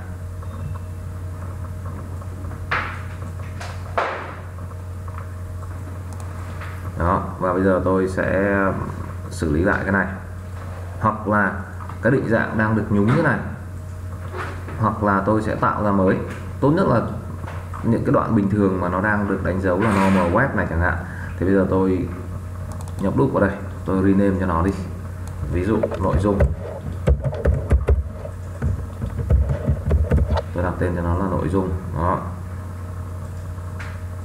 Đó, và bây giờ tôi sẽ xử lý lại cái này, hoặc là cái định dạng đang được nhúng thế này, hoặc là tôi sẽ tạo ra mới. Tốt nhất là những cái đoạn bình thường mà nó đang được đánh dấu là normal web này chẳng hạn, thì bây giờ tôi nhập đúp vào đây, tôi rename cho nó đi, ví dụ nội dung, tôi đặt tên cho nó là nội dung. Đó,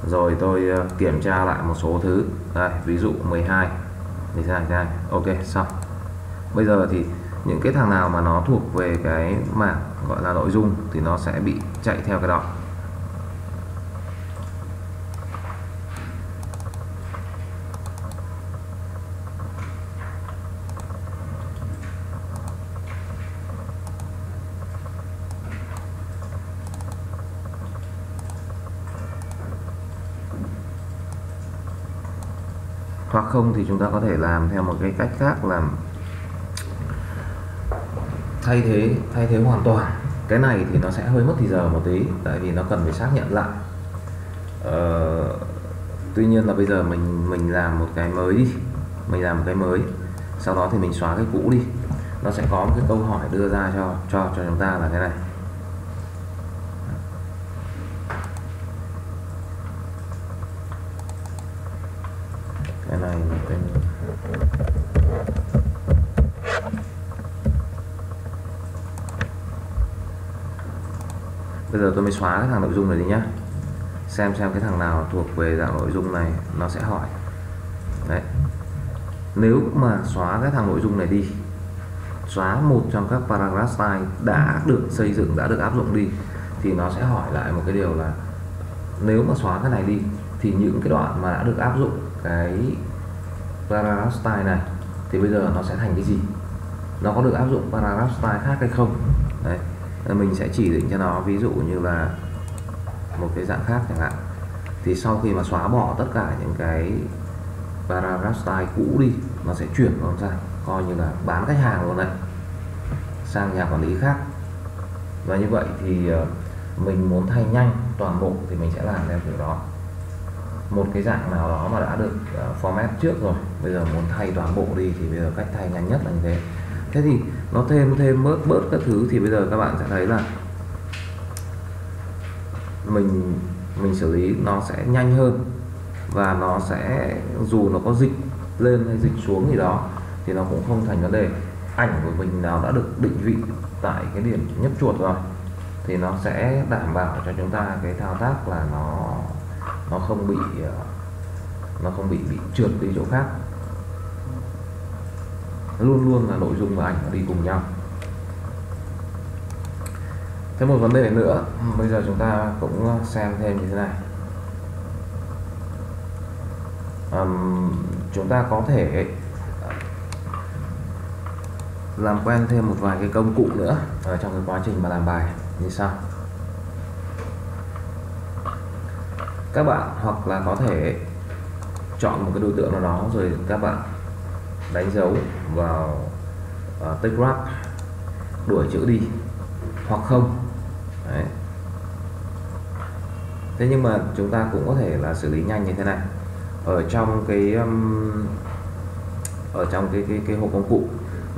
rồi tôi kiểm tra lại một số thứ đây, ví dụ 12 thì ra này. Ok xong, bây giờ thì những cái thằng nào mà nó thuộc về cái mảng gọi là nội dung thì nó sẽ bị chạy theo cái đó. Hoặc không thì chúng ta có thể làm theo một cái cách khác, làm thay thế hoàn toàn. Cái này thì nó sẽ hơi mất thì giờ một tí, tại vì nó cần phải xác nhận lại. Tuy nhiên là bây giờ mình làm một cái mới đi, mình làm một cái mới, sau đó thì mình xóa cái cũ đi. Nó sẽ có một cái câu hỏi đưa ra cho chúng ta là thế này. Cái này là tên bây giờ tôi mới xóa cái thằng nội dung này đi nhá, xem cái thằng nào thuộc về dạng nội dung này nó sẽ hỏi. Đấy, nếu mà xóa cái thằng nội dung này đi, xóa một trong các paragraph style đã được xây dựng, đã được áp dụng đi, thì nó sẽ hỏi lại một cái điều là nếu mà xóa cái này đi thì những cái đoạn mà đã được áp dụng cái paragraph style này thì bây giờ nó sẽ thành cái gì, nó có được áp dụng paragraph style khác hay không. Đấy, mình sẽ chỉ định cho nó ví dụ như là một cái dạng khác chẳng hạn. Thì sau khi mà xóa bỏ tất cả những cái paragraph style cũ đi, nó sẽ chuyển nó ra, coi như là bán khách hàng luôn này, sang nhà quản lý khác. Và như vậy thì mình muốn thay nhanh toàn bộ thì mình sẽ làm theo kiểu đó. Một cái dạng nào đó mà đã được format trước rồi, bây giờ muốn thay toàn bộ đi thì bây giờ cách thay nhanh nhất là như thế. Thế thì nó thêm bớt các thứ, thì bây giờ các bạn sẽ thấy là mình xử lý nó sẽ nhanh hơn, và nó sẽ dù nó có dịch lên hay dịch xuống gì đó thì nó cũng không thành vấn đề. Ảnh của mình nào đã được định vị tại cái điểm nhấp chuột rồi thì nó sẽ đảm bảo cho chúng ta cái thao tác là nó không bị trượt đi chỗ khác. Luôn là nội dung và ảnh nó đi cùng nhau. Thế một vấn đề nữa, bây giờ chúng ta cũng xem thêm như thế này. Chúng ta có thể làm quen thêm một vài cái công cụ nữa ở trong cái quá trình mà làm bài như sau. Các bạn hoặc là có thể chọn một cái đối tượng nào đó rồi các bạn đánh dấu vào Text Wrap, đuổi chữ đi, hoặc không. Đấy. Thế nhưng mà chúng ta cũng có thể là xử lý nhanh như thế này. Ở trong cái hộp công cụ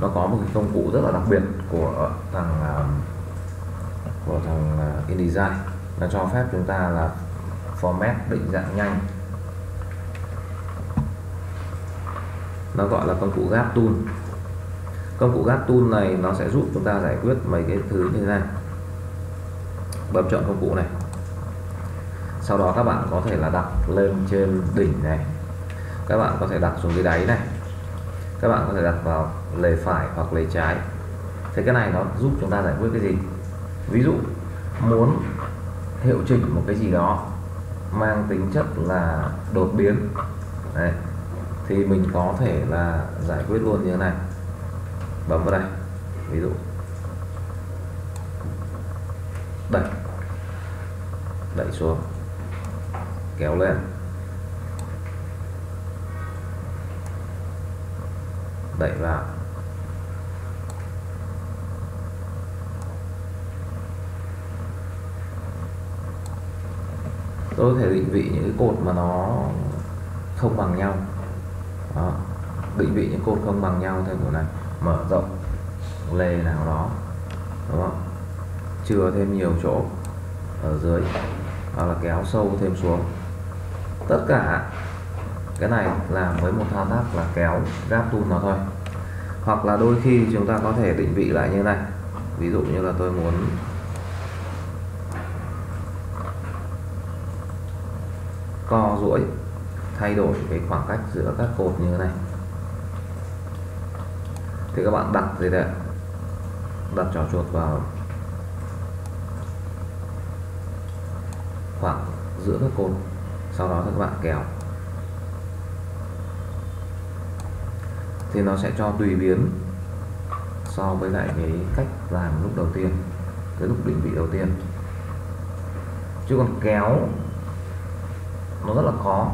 nó có một cái công cụ rất là đặc biệt của thằng InDesign, nó cho phép chúng ta là format định dạng nhanh. Nó gọi là công cụ Gap Tool. Công cụ Gap Tool này nó sẽ giúp chúng ta giải quyết mấy cái thứ như thế này. Bấm chọn công cụ này, sau đó các bạn có thể là đặt lên trên đỉnh này, các bạn có thể đặt xuống cái đáy này, các bạn có thể đặt vào lề phải hoặc lề trái. Thế cái này nó giúp chúng ta giải quyết cái gì? Ví dụ muốn hiệu chỉnh một cái gì đó mang tính chất là đột biến này, thì mình có thể là giải quyết luôn như thế này. Bấm vào đây, ví dụ đẩy, đẩy xuống, kéo lên, đẩy vào, tôi có thể định vị những cái cột mà nó không bằng nhau. Đó, định vị những cột không bằng nhau theo kiểu này, mở rộng lề nào đó, đúng không? Chừa thêm nhiều chỗ ở dưới hoặc là kéo sâu thêm xuống. Tất cả cái này làm với một thao tác là kéo Gap Tool nó thôi. Hoặc là đôi khi chúng ta có thể định vị lại như này. Ví dụ như là tôi muốn co duỗi, thay đổi cái khoảng cách giữa các cột như thế này, thì các bạn đặt gì đấy, đặt trỏ chuột vào khoảng giữa các cột, sau đó các bạn kéo, thì nó sẽ cho tùy biến so với lại cái cách làm lúc đầu tiên, cái lúc định vị đầu tiên. Chứ còn kéo nó rất là khó.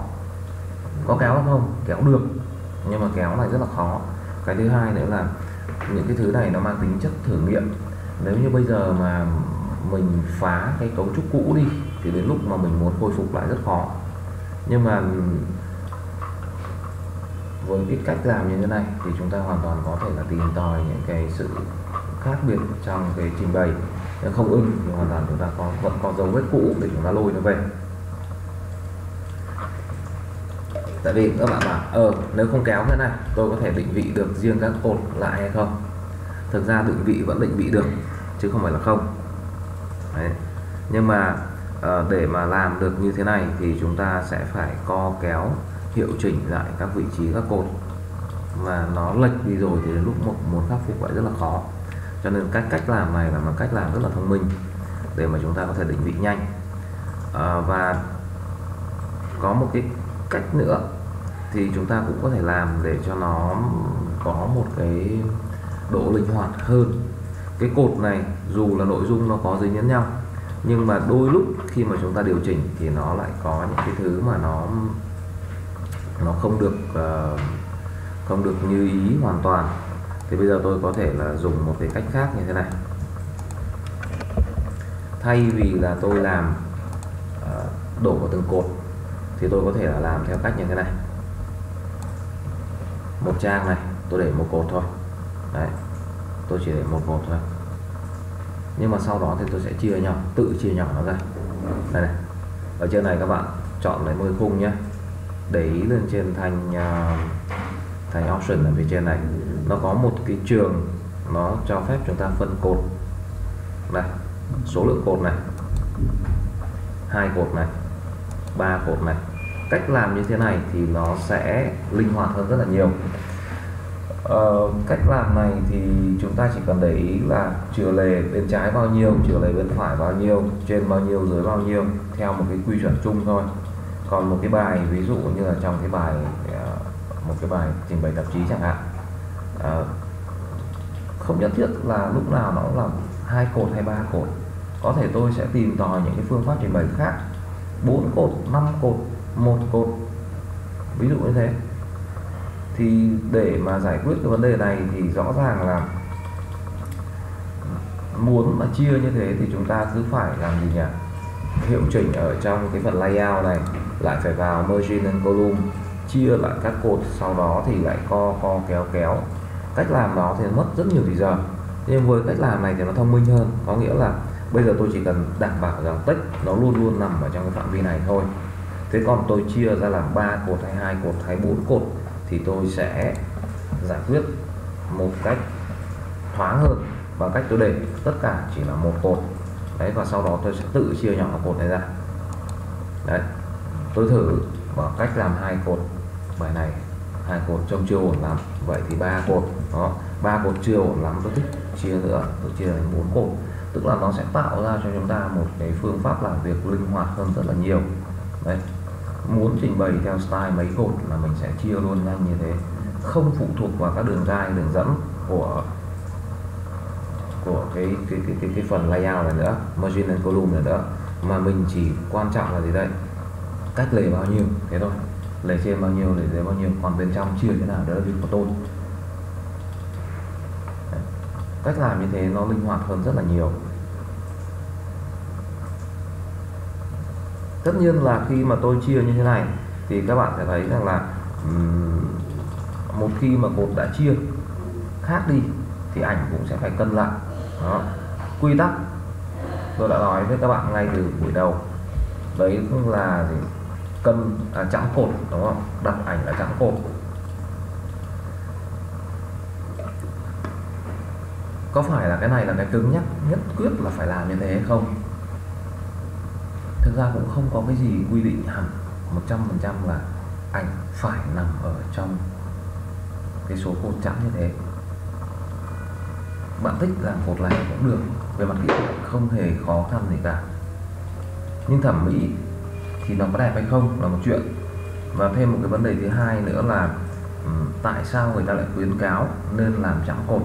Có kéo được không? Kéo được, nhưng mà kéo này rất là khó. Cái thứ hai nữa là những cái thứ này nó mang tính chất thử nghiệm. Nếu như bây giờ mà mình phá cái cấu trúc cũ đi thì đến lúc mà mình muốn khôi phục lại rất khó. Nhưng mà với cái cách làm như thế này thì chúng ta hoàn toàn có thể là tìm tòi những cái sự khác biệt trong cái trình bày. Nếu không ưng thì hoàn toàn chúng ta vẫn có dấu vết cũ để chúng ta lôi nó về. Tại vì các bạn bảo nếu không kéo thế này tôi có thể định vị được riêng các cột lại hay không? Thực ra định vị vẫn định vị được chứ không phải là không. Đấy. Nhưng mà để mà làm được như thế này thì chúng ta sẽ phải co kéo hiệu chỉnh lại các vị trí các cột mà nó lệch đi rồi, thì đến lúc muốn khắc phục lại rất là khó. Cho nên cách làm này là một cách làm rất là thông minh để mà chúng ta có thể định vị nhanh. Và có một cái cách nữa thì chúng ta cũng có thể làm để cho nó có một cái độ linh hoạt hơn. Cái cột này dù là nội dung nó có dính nhấn nhau, nhưng mà đôi lúc khi mà chúng ta điều chỉnh thì nó lại có những cái thứ mà nó không được như ý hoàn toàn. Thì bây giờ tôi có thể là dùng một cái cách khác như thế này. Thay vì là tôi làm đổ vào từng cột thì tôi có thể là làm theo cách như thế này. Một trang này tôi để một cột thôi. Đấy, tôi chỉ để một cột thôi. Nhưng mà sau đó thì tôi sẽ chia nhỏ, tự chia nhỏ nó ra. Đây này, ở trên này các bạn chọn lấy 10 khung nhé. Để ý lên trên thành option ở phía trên này, nó có một cái trường nó cho phép chúng ta phân cột này, số lượng cột này, 2 cột này, 3 cột này. Cách làm như thế này thì nó sẽ linh hoạt hơn rất là nhiều. Cách làm này thì chúng ta chỉ cần để ý là chừa lề bên trái bao nhiêu, chừa lề bên phải bao nhiêu, trên bao nhiêu, dưới bao nhiêu, theo một cái quy chuẩn chung thôi. Còn một cái bài, ví dụ như là trong cái bài trình bày tạp chí chẳng hạn, không nhất thiết là lúc nào nó cũng là 2 cột hay 3 cột. Có thể tôi sẽ tìm tòi những cái phương pháp trình bày khác, 4 cột, 5 cột, 1 cột, ví dụ như thế. Thì để mà giải quyết cái vấn đề này thì rõ ràng là muốn mà chia như thế thì chúng ta cứ phải làm gì nhỉ? hiệu chỉnh ở trong cái phần layout này, lại phải vào margin and column, chia lại các cột, sau đó thì lại co kéo. Cách làm đó thì mất rất nhiều thời giờ, nhưng với cách làm này thì nó thông minh hơn, có nghĩa là bây giờ tôi chỉ cần đảm bảo rằng text nó luôn luôn nằm ở trong cái phạm vi này thôi. Thế còn tôi chia ra làm 3 cột hay 2 cột hay 4 cột thì tôi sẽ giải quyết một cách thoáng hơn bằng cách tôi để tất cả chỉ là một cột đấy, và sau đó tôi sẽ tự chia nhỏ cột này ra. Đấy, tôi thử bằng cách làm 2 cột bài này, 2 cột trông chưa ổn lắm, vậy thì 3 cột đó, 3 cột chưa ổn lắm, tôi thích chia nữa, tôi chia thành 4 cột. Tức là nó sẽ tạo ra cho chúng ta một cái phương pháp làm việc linh hoạt hơn rất là nhiều. Đấy, muốn trình bày theo style mấy cột là mình sẽ chia luôn nhanh như thế, không phụ thuộc vào các đường gai, đường dẫn của cái phần layout này nữa, margin and column này nữa, mà mình chỉ quan trọng là gì đây, cách lề bao nhiêu, thế thôi, lề trên bao nhiêu, lề dưới bao nhiêu, còn bên trong chia thế nào đó là việc của tôi. Đấy, cách làm như thế nó linh hoạt hơn rất là nhiều. Tất nhiên là khi mà tôi chia như thế này thì các bạn sẽ thấy rằng là một khi mà cột đã chia khác đi thì ảnh cũng sẽ phải cân lại. Đó, quy tắc tôi đã nói với các bạn ngay từ buổi đầu, đấy cũng là gì? Cân chẵn cột, đúng không, đặt ảnh là chẵn cột. Có phải là cái này là cái cứng nhất quyết là phải làm như thế hay không? Thực ra cũng không có cái gì quy định hẳn 100% là ảnh phải nằm ở trong cái số cột chẵn như thế. Bạn thích làm cột này cũng được, về mặt kỹ thuật không hề khó khăn gì cả, nhưng thẩm mỹ thì nó có đẹp hay không là một chuyện. Và thêm một cái vấn đề thứ hai nữa là tại sao người ta lại khuyến cáo nên làm chẵn cột,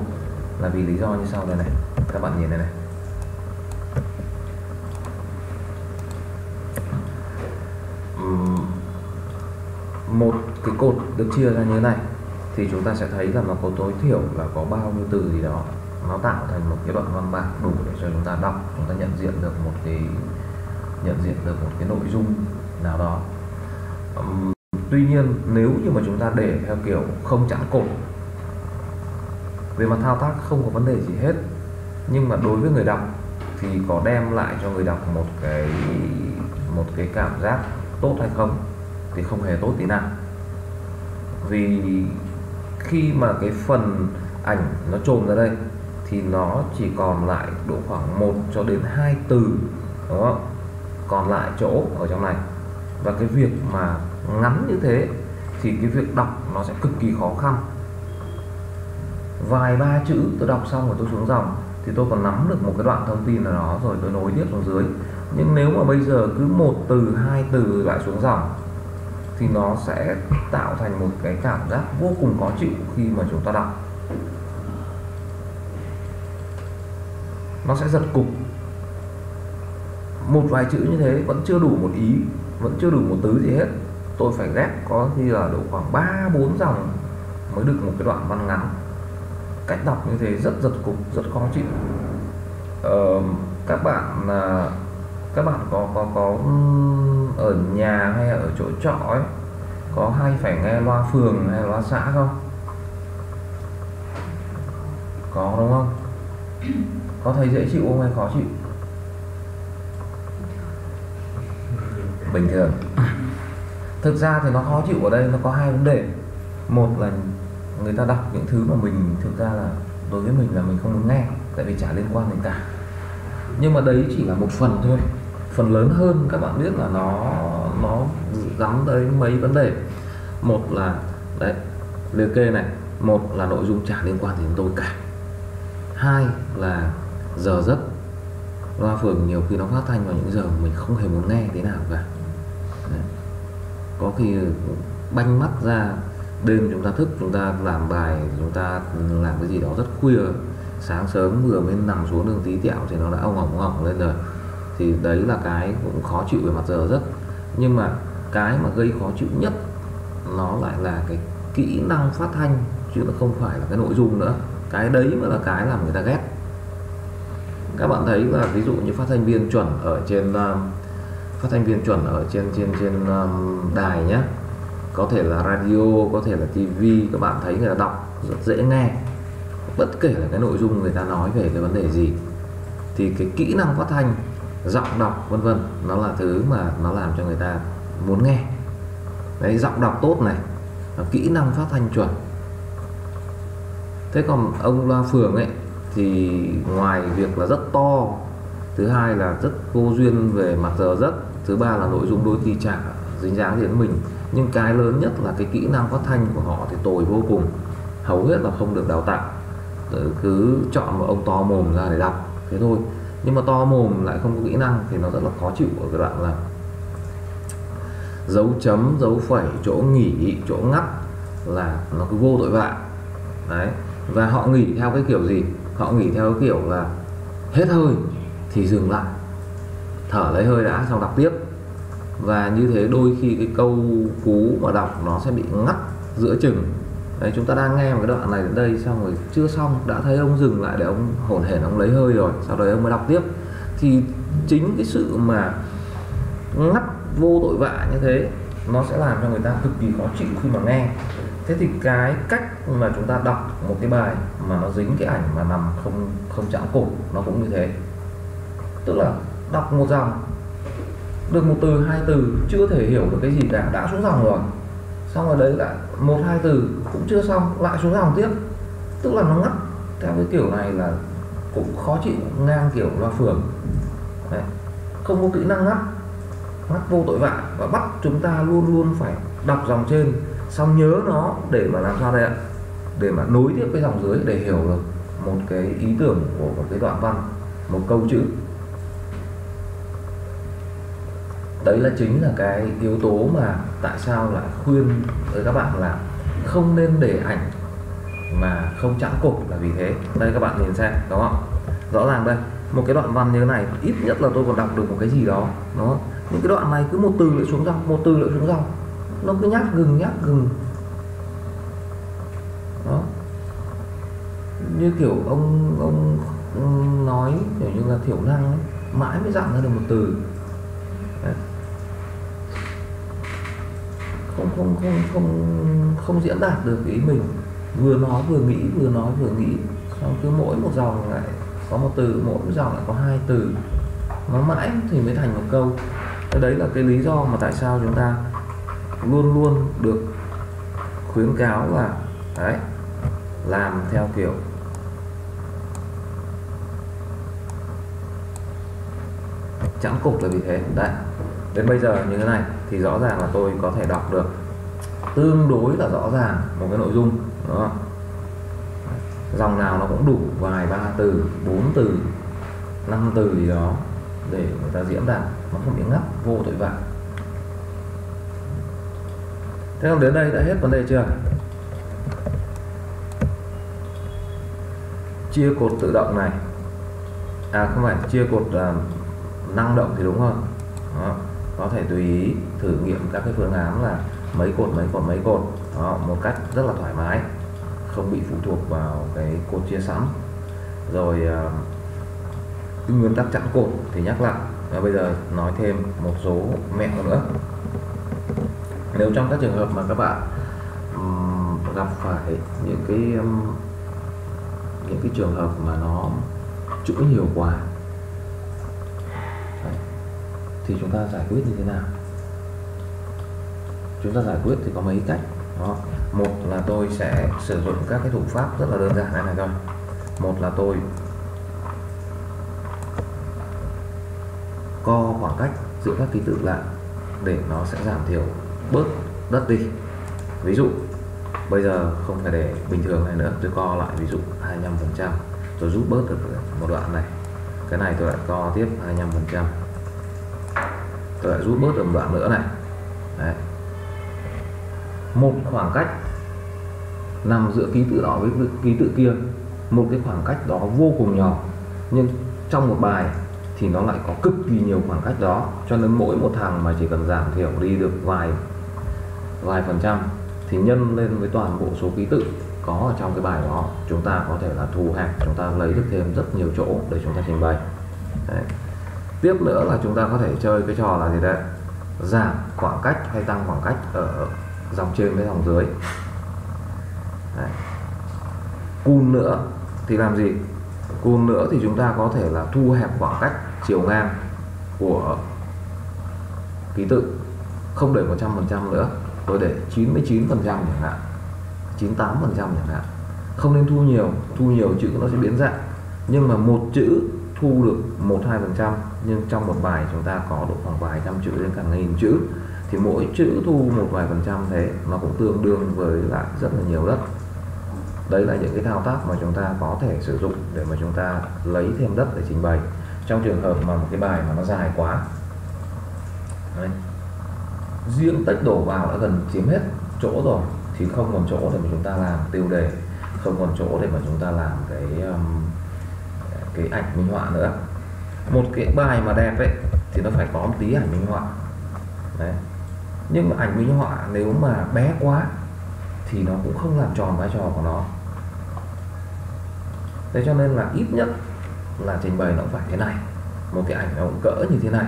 là vì lý do như sau đây này, các bạn nhìn đây này. Một cái cột được chia ra như thế này thì chúng ta sẽ thấy là nó có tối thiểu là có bao nhiêu từ gì đó, nó tạo thành một cái đoạn văn bản đủ để cho chúng ta đọc, chúng ta nhận diện được một cái nội dung nào đó. Tuy nhiên nếu như mà chúng ta để theo kiểu không chẵn cột, về mặt thao tác không có vấn đề gì hết, nhưng mà đối với người đọc thì có đem lại cho người đọc một cái cảm giác tốt hay không thì không hề tốt tí nào. Vì khi mà cái phần ảnh nó chồm ra đây thì nó chỉ còn lại độ khoảng 1 cho đến 2 từ, đúng không, còn lại chỗ ở trong này. Và cái việc mà ngắn như thế thì cái việc đọc nó sẽ cực kỳ khó khăn. Vài ba chữ tôi đọc xong rồi tôi xuống dòng thì tôi còn nắm được một cái đoạn thông tin nào đó rồi tôi nối tiếp xuống dưới. Nhưng nếu mà bây giờ cứ 1 từ 2 từ lại xuống dòng thì nó sẽ tạo thành một cái cảm giác vô cùng khó chịu khi mà chúng ta đọc. Nó sẽ giật cục. Một vài chữ như thế vẫn chưa đủ một ý, vẫn chưa đủ một tứ gì hết, tôi phải ghép có khi là độ khoảng 3-4 dòng mới được một cái đoạn văn ngắn. Cách đọc như thế rất giật cục, rất khó chịu. Các bạn có ở nhà hay ở chỗ trọ ấy, có hay phải nghe loa phường hay loa xã không? Có đúng không? Có thấy dễ chịu không hay khó chịu? Bình thường. Thực ra thì nó khó chịu ở đây nó có hai vấn đề. Một là người ta đọc những thứ mà mình thực ra là đối với mình là mình không muốn nghe, tại vì chả liên quan đến cả. Nhưng mà đấy chỉ là một phần thôi. Phần lớn hơn các bạn biết là nó gắn tới mấy vấn đề. Một là đấy, liệt kê này, một là nội dung chả liên quan đến tôi cả. Hai là giờ giấc, loa phường nhiều khi nó phát thanh vào những giờ mình không hề muốn nghe thế nào cả. Đấy, có khi banh mắt ra, đêm chúng ta thức, chúng ta làm bài, chúng ta làm cái gì đó rất khuya, sáng sớm vừa mới nằm xuống đường tí tẹo thì nó đã ong ỏng lên rồi. Thì đấy là cái cũng khó chịu về mặt giờ giấc. Nhưng mà cái mà gây khó chịu nhất nó lại là cái kỹ năng phát thanh, chứ nó không phải là cái nội dung nữa. Cái đấy mới là cái làm người ta ghét. Các bạn thấy là ví dụ như phát thanh viên chuẩn ở trên phát thanh viên chuẩn ở trên đài nhé, có thể là radio, có thể là TV, các bạn thấy người ta đọc rất dễ nghe, bất kể là cái nội dung người ta nói về cái vấn đề gì, thì cái kỹ năng phát thanh, giọng đọc vân vân, nó là thứ mà nó làm cho người ta muốn nghe. Đấy, giọng đọc tốt này, kỹ năng phát thanh chuẩn. Thế còn ông loa phường ấy thì ngoài việc là rất to, thứ hai là rất vô duyên về mặt giờ giấc, thứ ba là nội dung đôi khi chả dính dáng đến mình, nhưng cái lớn nhất là cái kỹ năng phát thanh của họ thì tồi vô cùng, hầu hết là không được đào tạo, cứ chọn một ông to mồm ra để đọc thế thôi. Nhưng mà to mồm lại không có kỹ năng thì nó rất là khó chịu ở cái đoạn là dấu chấm, dấu phẩy, chỗ nghỉ, chỗ ngắt là nó cứ vô tội vạ. Đấy, và họ nghỉ theo cái kiểu gì? Họ nghỉ theo cái kiểu là hết hơi thì dừng lại, thở lấy hơi đã xong đọc tiếp. Và như thế đôi khi cái câu cú mà đọc nó sẽ bị ngắt giữa chừng. Đấy, chúng ta đang nghe một cái đoạn này đến đây xong rồi chưa xong đã thấy ông dừng lại để ông hổn hển ông lấy hơi rồi, sau đấy ông mới đọc tiếp. Thì chính cái sự mà ngắt vô tội vạ như thế nó sẽ làm cho người ta cực kỳ khó chịu khi mà nghe. Thế thì cái cách mà chúng ta đọc một cái bài mà nó dính cái ảnh mà nằm không chạm cột nó cũng như thế, tức là đọc một dòng được một từ hai từ chưa thể hiểu được cái gì cả đã xuống dòng rồi, xong rồi đấy lại một hai từ cũng chưa xong lại xuống dòng tiếp, tức là nó ngắt theo cái kiểu này là cũng khó chịu ngang kiểu loa phường. Đấy, không có kỹ năng ngắt vô tội vạ và bắt chúng ta luôn luôn phải đọc dòng trên xong nhớ nó để mà làm sao đây ạ, để mà nối tiếp với dòng dưới để hiểu được một cái ý tưởng của một cái đoạn văn, một câu chữ. Đấy là chính là cái yếu tố mà tại sao lại khuyên với các bạn là không nên để ảnh mà không chẵn cục là vì thế. Đây các bạn nhìn xem, đúng không? Rõ ràng đây, một cái đoạn văn như thế này ít nhất là tôi còn đọc được một cái gì đó, đúng không? Những cái đoạn này cứ một từ lại xuống dòng, một từ lại xuống dòng, nó cứ nhát gừng đó, như kiểu ông nói kiểu như là thiểu năng ấy, mãi mới dặn ra được một từ. Đấy, không diễn đạt được ý mình, vừa nói vừa nghĩ, xong cứ mỗi một dòng lại có một từ, mỗi một dòng lại có hai từ, nó mãi thì mới thành một câu. Đấy là cái lý do mà tại sao chúng ta luôn luôn được khuyến cáo là đấy, làm theo kiểu chẵn cục là vì thế. Đấy, đến bây giờ như thế này thì rõ ràng là tôi có thể đọc được tương đối là rõ ràng một cái nội dung, đúng không? Dòng nào nó cũng đủ vài ba từ, 4 từ, 5 từ gì đó để người ta diễn đạt, nó không bị ngắt vô tội vạ. Thế còn đến đây đã hết vấn đề chưa? Chia cột tự động này, à không phải, chia cột năng động thì đúng không? Đó, có thể tùy ý thử nghiệm các cái phương án là mấy cột đó, một cách rất là thoải mái, không bị phụ thuộc vào cái cột chia sẵn. Rồi nguyên tắc chẵn cột thì nhắc lại, và bây giờ nói thêm một số mẹo nữa. Nếu trong các trường hợp mà các bạn gặp phải những cái trường hợp mà nó chữ nhiều quá thì chúng ta giải quyết như thế nào? Chúng ta giải quyết thì có mấy cách. Đó, một là tôi sẽ sử dụng các cái thủ pháp rất là đơn giản này thôi. Một là tôi co khoảng cách giữa các ký tự lại để nó sẽ giảm thiểu bớt đất đi. Ví dụ bây giờ không phải để bình thường này nữa, tôi co lại ví dụ 25%, tôi rút bớt được một đoạn này. Cái này tôi lại co tiếp 25%, tôi lại rút bớt được một đoạn nữa này. Đấy, một khoảng cách nằm giữa ký tự đó với ký tự kia, một cái khoảng cách đó vô cùng nhỏ, nhưng trong một bài thì nó lại có cực kỳ nhiều khoảng cách đó, cho nên mỗi một thằng mà chỉ cần giảm thiểu đi được vài phần trăm thì nhân lên với toàn bộ số ký tự có ở trong cái bài đó, chúng ta có thể là thu hẹp, chúng ta lấy được thêm rất nhiều chỗ để chúng ta trình bày. Đấy, Tiếp nữa là chúng ta có thể chơi cái trò là gì đấy, giảm khoảng cách hay tăng khoảng cách ở dòng trên với dòng dưới. Đấy. Cool nữa thì làm gì? Cool nữa thì chúng ta có thể là thu hẹp khoảng cách chiều ngang của ký tự, không để 100% nữa, tôi để 99% chẳng hạn, 98% chẳng hạn. Không nên thu nhiều, thu nhiều chữ nó sẽ biến dạng. Nhưng mà một chữ thu được 1-2%, nhưng trong một bài chúng ta có độ khoảng vài trăm chữ đến cả nghìn chữ, thì mỗi chữ thu một vài phần trăm, thế nó cũng tương đương với lại rất là nhiều đất. Đấy là những cái thao tác mà chúng ta có thể sử dụng để mà chúng ta lấy thêm đất để trình bày trong trường hợp mà một cái bài mà nó dài quá. Đấy. Riêng tách đổ vào đã gần chiếm hết chỗ rồi thì không còn chỗ để mà chúng ta làm tiêu đề, không còn chỗ để mà chúng ta làm cái ảnh minh họa nữa. Một cái bài mà đẹp ấy thì nó phải có một tí ảnh minh họa. Đấy. Nhưng mà ảnh minh họa nếu mà bé quá thì nó cũng không làm tròn vai trò của nó. Thế cho nên là ít nhất là trình bày nó cũng phải thế này, một cái ảnh nó cũng cỡ như thế này.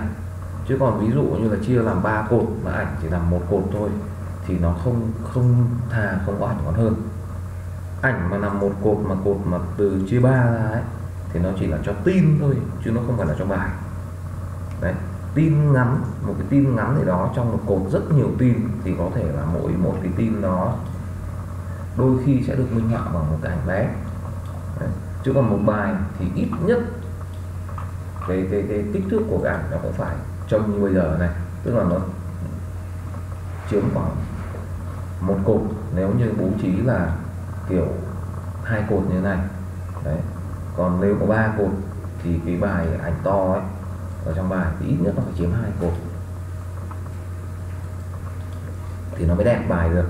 Chứ còn ví dụ như là chia làm 3 cột mà ảnh chỉ làm một cột thôi thì nó không thà không có ảnh còn hơn. Ảnh mà làm một cột mà từ chia 3 ra ấy thì nó chỉ là cho tin thôi chứ nó không phải là cho bài. Đấy, tin ngắn, một cái tin ngắn thì đó, trong một cột rất nhiều tin thì có thể là mỗi một cái tin đó đôi khi sẽ được minh họa bằng một cái ảnh bé. Đấy. Chứ còn một bài thì ít nhất cái kích thước của cái ảnh nó cũng phải trông như bây giờ này, tức là nó chiếm khoảng một cột, nếu như bố trí là kiểu hai cột như thế này. Đấy. Còn nếu có 3 cột thì cái bài ảnh to ấy, ở trong bài thì ít nhất nó phải chiếm 2 cột thì nó mới đẹp bài được.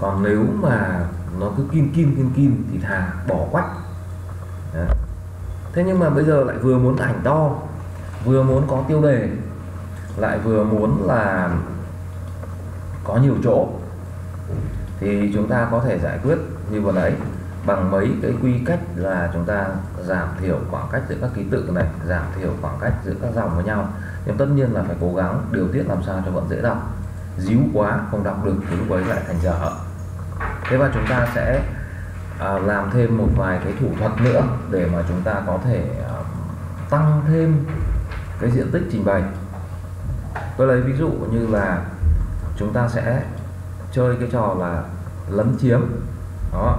Còn nếu mà nó cứ kim thì thà bỏ quách. Đấy. Thế nhưng mà bây giờ lại vừa muốn ảnh to, vừa muốn có tiêu đề, lại vừa muốn là có nhiều chỗ, thì chúng ta có thể giải quyết như vừa nãy bằng mấy cái quy cách là chúng ta giảm thiểu khoảng cách giữa các ký tự này, giảm thiểu khoảng cách giữa các dòng với nhau. Nhưng tất nhiên là phải cố gắng điều tiết làm sao cho vẫn dễ đọc. Díu quá không đọc được thì lúc ấy lại thành dở. Thế và chúng ta sẽ làm thêm một vài cái thủ thuật nữa để mà chúng ta có thể tăng thêm cái diện tích trình bày. Tôi lấy ví dụ như là chúng ta sẽ chơi cái trò là lấn chiếm. Đó,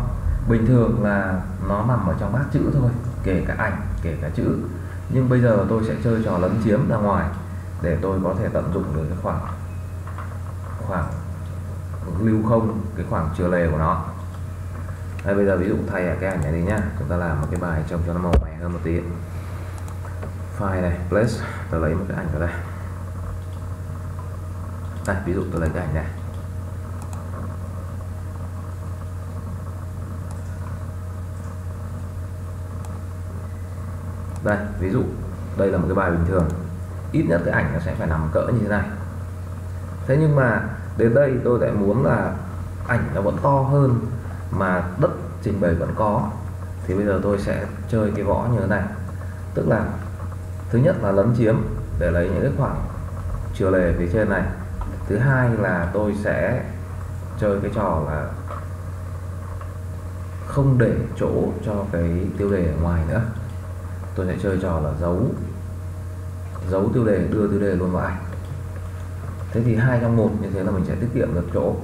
bình thường là nó nằm ở trong bát chữ thôi, kể cả ảnh, kể cả chữ. Nhưng bây giờ tôi sẽ chơi trò lấn chiếm ra ngoài để tôi có thể tận dụng được cái khoảng lưu không, cái khoảng chừa lề của nó. Đây, bây giờ ví dụ thay cái ảnh này đi nhá, chúng ta làm một cái bài trông cho nó màu mè hơn một tí. File này, place, tôi lấy một cái ảnh ở đây. Đây, ví dụ tôi lấy cái ảnh này. Đây, ví dụ đây là một cái bài bình thường, ít nhất cái ảnh nó sẽ phải nằm cỡ như thế này. Thế nhưng mà đến đây tôi lại muốn là ảnh nó vẫn to hơn mà đất trình bày vẫn có, thì bây giờ tôi sẽ chơi cái võ như thế này. Tức là thứ nhất là lấn chiếm để lấy những cái khoảng chừa lề phía trên này. Thứ hai là tôi sẽ chơi cái trò là không để chỗ cho cái tiêu đề ở ngoài nữa. Tôi sẽ chơi trò là giấu tiêu đề, đưa tiêu đề luôn vào ảnh. Thế thì 2 trong 1, như thế là mình sẽ tiết kiệm được chỗ.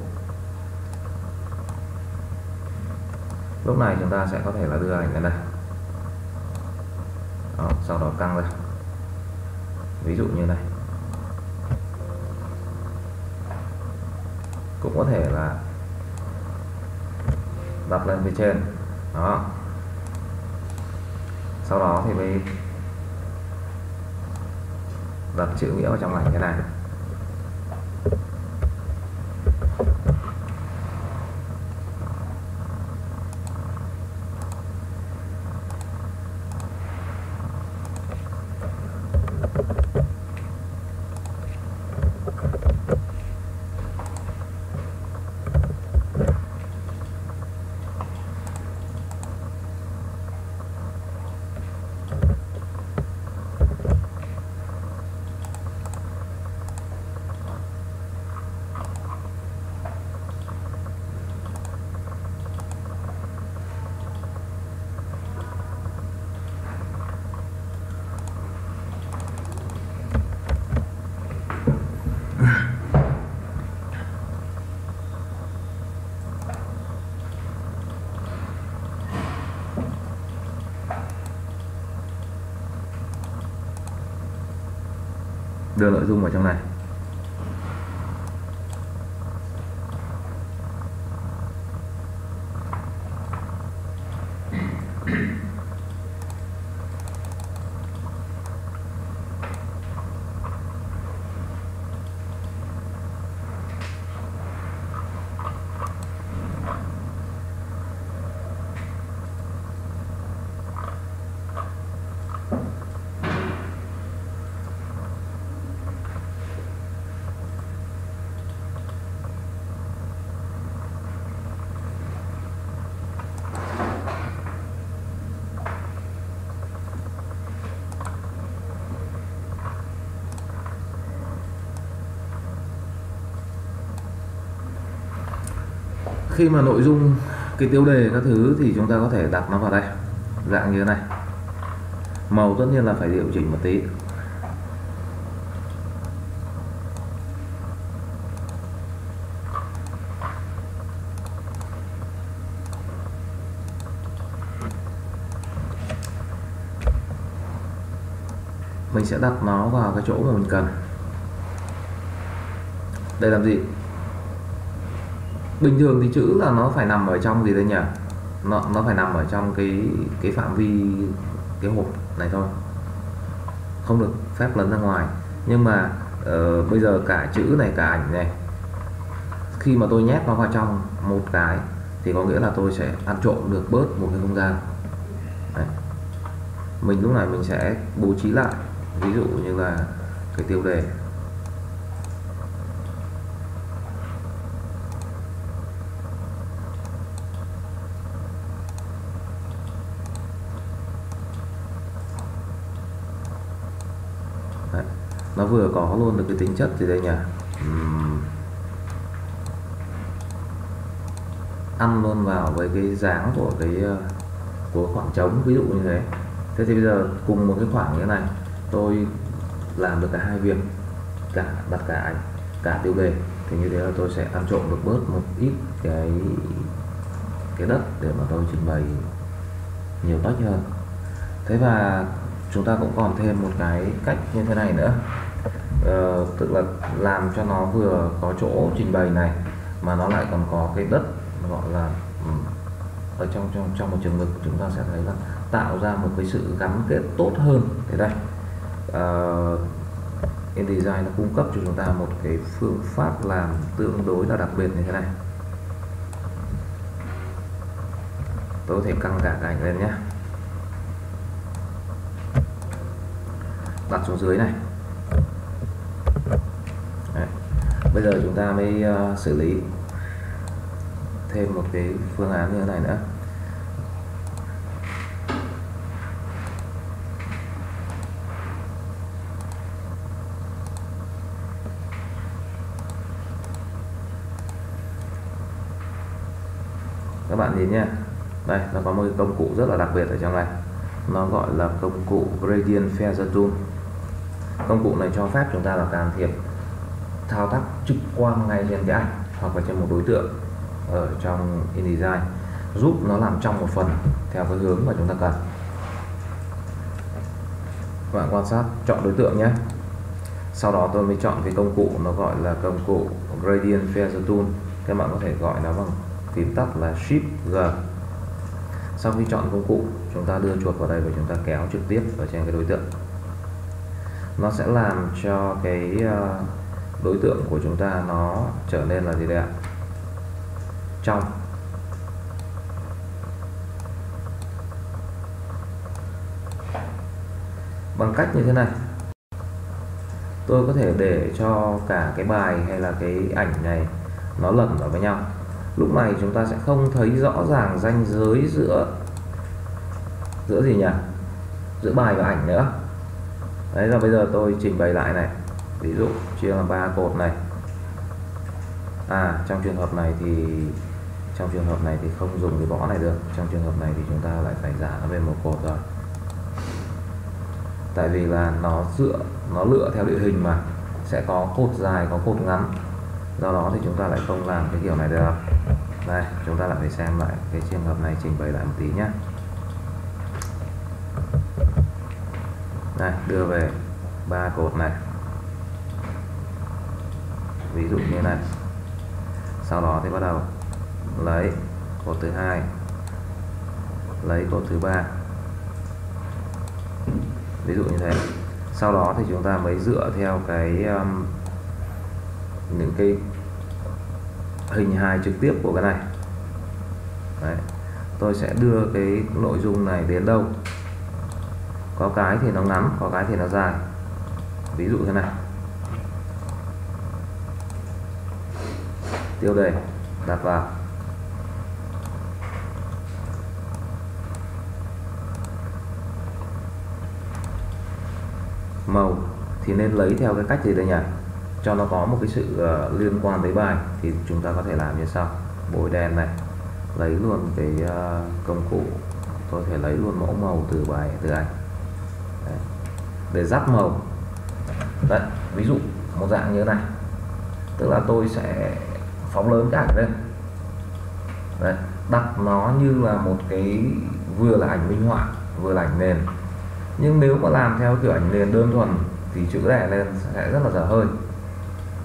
Lúc này chúng ta sẽ có thể là đưa ảnh lên đây. Đó, sau đó căng ra. Ví dụ như này. Cũng có thể là đặt lên phía trên. Đó. Sau đó thì mới đặt chữ nghĩa vào trong ảnh thế này. đưa nội dung vào trong này. Khi mà nội dung cái tiêu đề các thứ thì chúng ta có thể đặt nó vào đây dạng như thế này. Màu tất nhiên là phải điều chỉnh một tí. Mình sẽ đặt nó vào cái chỗ mà mình cần. Để làm gì? Bình thường thì chữ là nó phải nằm ở trong gì đây nhỉ? Nó phải nằm ở trong cái phạm vi cái hộp này thôi, không được phép lấn ra ngoài. Nhưng mà bây giờ cả chữ này cả ảnh này, khi mà tôi nhét nó vào trong một cái thì có nghĩa là tôi sẽ ăn trộm được bớt một cái không gian. Đấy. Mình lúc này mình sẽ bố trí lại, ví dụ như là cái tiêu đề. Nó vừa có luôn được cái tính chất gì đây nhỉ? Ăn luôn vào với cái dáng của cái khoảng trống, ví dụ như thế. Thế thì bây giờ cùng một cái khoảng như thế này, tôi làm được cả hai việc, cả đặt cả ảnh, cả tiêu đề, thì như thế là tôi sẽ ăn trộm được bớt một ít cái đất để mà tôi trình bày nhiều tách hơn. Thế và chúng ta cũng còn thêm một cái cách như thế này nữa. Tức là làm cho nó vừa có chỗ trình bày này mà nó lại còn có cái đất, gọi là ở trong một trường mực chúng ta sẽ thấy là tạo ra một cái sự gắn kết tốt hơn. Thế đây, InDesign nó cung cấp cho chúng ta một cái phương pháp làm tương đối là đặc biệt như thế này. Tôi có thể căng cả cái ảnh lên nhé, đặt xuống dưới này. Đấy. Bây giờ chúng ta mới xử lý thêm một cái phương án như thế này nữa. Các bạn nhìn nhé, đây nó có một công cụ rất là đặc biệt ở trong này, nó gọi là công cụ Gradient Feather Tool. Công cụ này cho phép chúng ta là can thiệp thao tác trực quan ngay trên cái ảnh hoặc là trên một đối tượng ở trong InDesign, giúp nó làm trong một phần theo cái hướng mà chúng ta cần. Các bạn quan sát, chọn đối tượng nhé. Sau đó tôi mới chọn cái công cụ nó gọi là công cụ Gradient Feather Tool. Các bạn có thể gọi nó bằng phím tắt là Shift G. Sau khi chọn công cụ, chúng ta đưa chuột vào đây và chúng ta kéo trực tiếp ở trên cái đối tượng. Nó sẽ làm cho cái đối tượng của chúng ta nó trở nên là gì đây ạ? Trong. Bằng cách như thế này, tôi có thể để cho cả cái bài hay là cái ảnh này nó lẫn vào với nhau. Lúc này chúng ta sẽ không thấy rõ ràng ranh giới giữa gì nhỉ? Giữa bài và ảnh nữa. Đấy là bây giờ tôi trình bày lại này, ví dụ chia làm 3 cột này. Trong trường hợp này thì không dùng cái bó này được. Trong trường hợp này thì chúng ta lại phải giả nó về một cột rồi, tại vì là nó lựa theo địa hình mà sẽ có cột dài, có cột ngắn. Do đó thì chúng ta lại không làm cái kiểu này được. Đây, chúng ta lại phải xem lại cái trường hợp này, trình bày lại một tí nhé. Đây, đưa về 3 cột này. ví dụ như này. Sau đó thì bắt đầu lấy cột thứ 2, lấy cột thứ 3, ví dụ như thế. Sau đó thì chúng ta mới dựa theo cái những cái hình hài trực tiếp của cái này. Đấy. Tôi sẽ đưa cái nội dung này đến đâu, có cái thì nó ngắn, có cái thì nó dài, ví dụ thế này. Tiêu đề đặt vào, màu thì nên lấy theo cái cách gì đây nhỉ, cho nó có một cái sự liên quan tới bài. Thì chúng ta có thể làm như sau: bôi đen này, lấy luôn cái công cụ, tôi có thể lấy luôn mẫu màu từ bài, từ ảnh để dắt màu. Đấy, ví dụ một dạng như thế này, tức là tôi sẽ phóng lớn cái ảnh lên. Đấy, đặt nó như là một cái vừa là ảnh minh họa vừa là ảnh nền. Nhưng nếu mà làm theo kiểu ảnh nền đơn thuần thì chữ đè lên sẽ rất là dở hơi.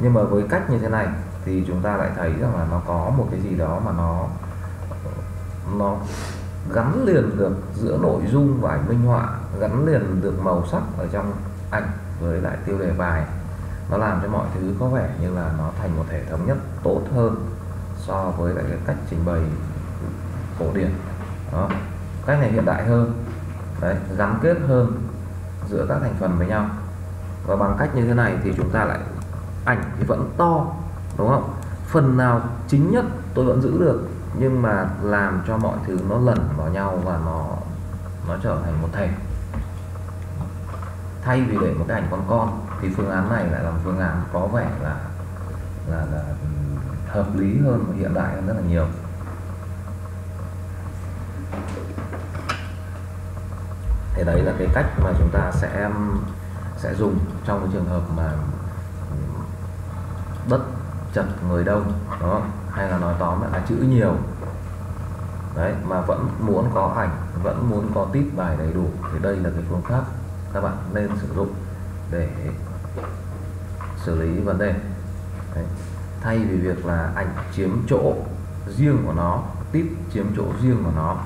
Nhưng mà với cách như thế này thì chúng ta lại thấy rằng là nó có một cái gì đó mà nó gắn liền được giữa nội dung và ảnh minh họa, gắn liền được màu sắc ở trong ảnh với lại tiêu đề bài. Nó làm cho mọi thứ có vẻ như là nó thành một hệ thống nhất tốt hơn so với lại cái cách trình bày cổ điển. Đó, cách này hiện đại hơn. Đấy, gắn kết hơn giữa các thành phần với nhau. Và bằng cách như thế này thì chúng ta lại, ảnh thì vẫn to, đúng không? Phần nào chính nhất tôi vẫn giữ được, nhưng mà làm cho mọi thứ nó lẫn vào nhau và nó trở thành một thể. Thay vì để một cái ảnh con thì phương án này lại là một phương án có vẻ là hợp lý hơn và hiện đại hơn rất là nhiều. Thì đấy là cái cách mà chúng ta sẽ dùng trong cái trường hợp mà đất chật người đông, đó, hay là nói tóm là chữ nhiều. Đấy, mà vẫn muốn có ảnh, vẫn muốn có tít bài đầy đủ thì đây là cái phương pháp các bạn nên sử dụng để xử lý vấn đề. Đấy. Thay vì việc là ảnh chiếm chỗ riêng của nó, tít chiếm chỗ riêng của nó,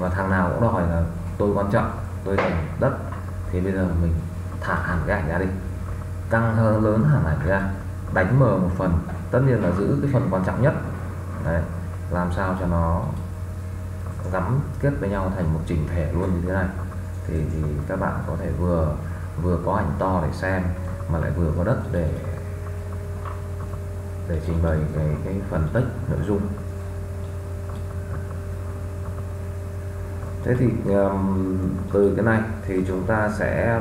và thằng nào cũng đòi là tôi quan trọng, tôi thành đất, thì bây giờ mình thả hẳn cái ảnh ra đi, căng hơn lớn hẳn ảnh ra, đánh mờ một phần, tất nhiên là giữ cái phần quan trọng nhất. Đấy, làm sao cho nó gắn kết với nhau thành một chỉnh thể luôn như thế này thì các bạn có thể vừa có ảnh to để xem mà lại vừa có đất để trình bày cái phần tích nội dung. Thế thì từ cái này thì chúng ta sẽ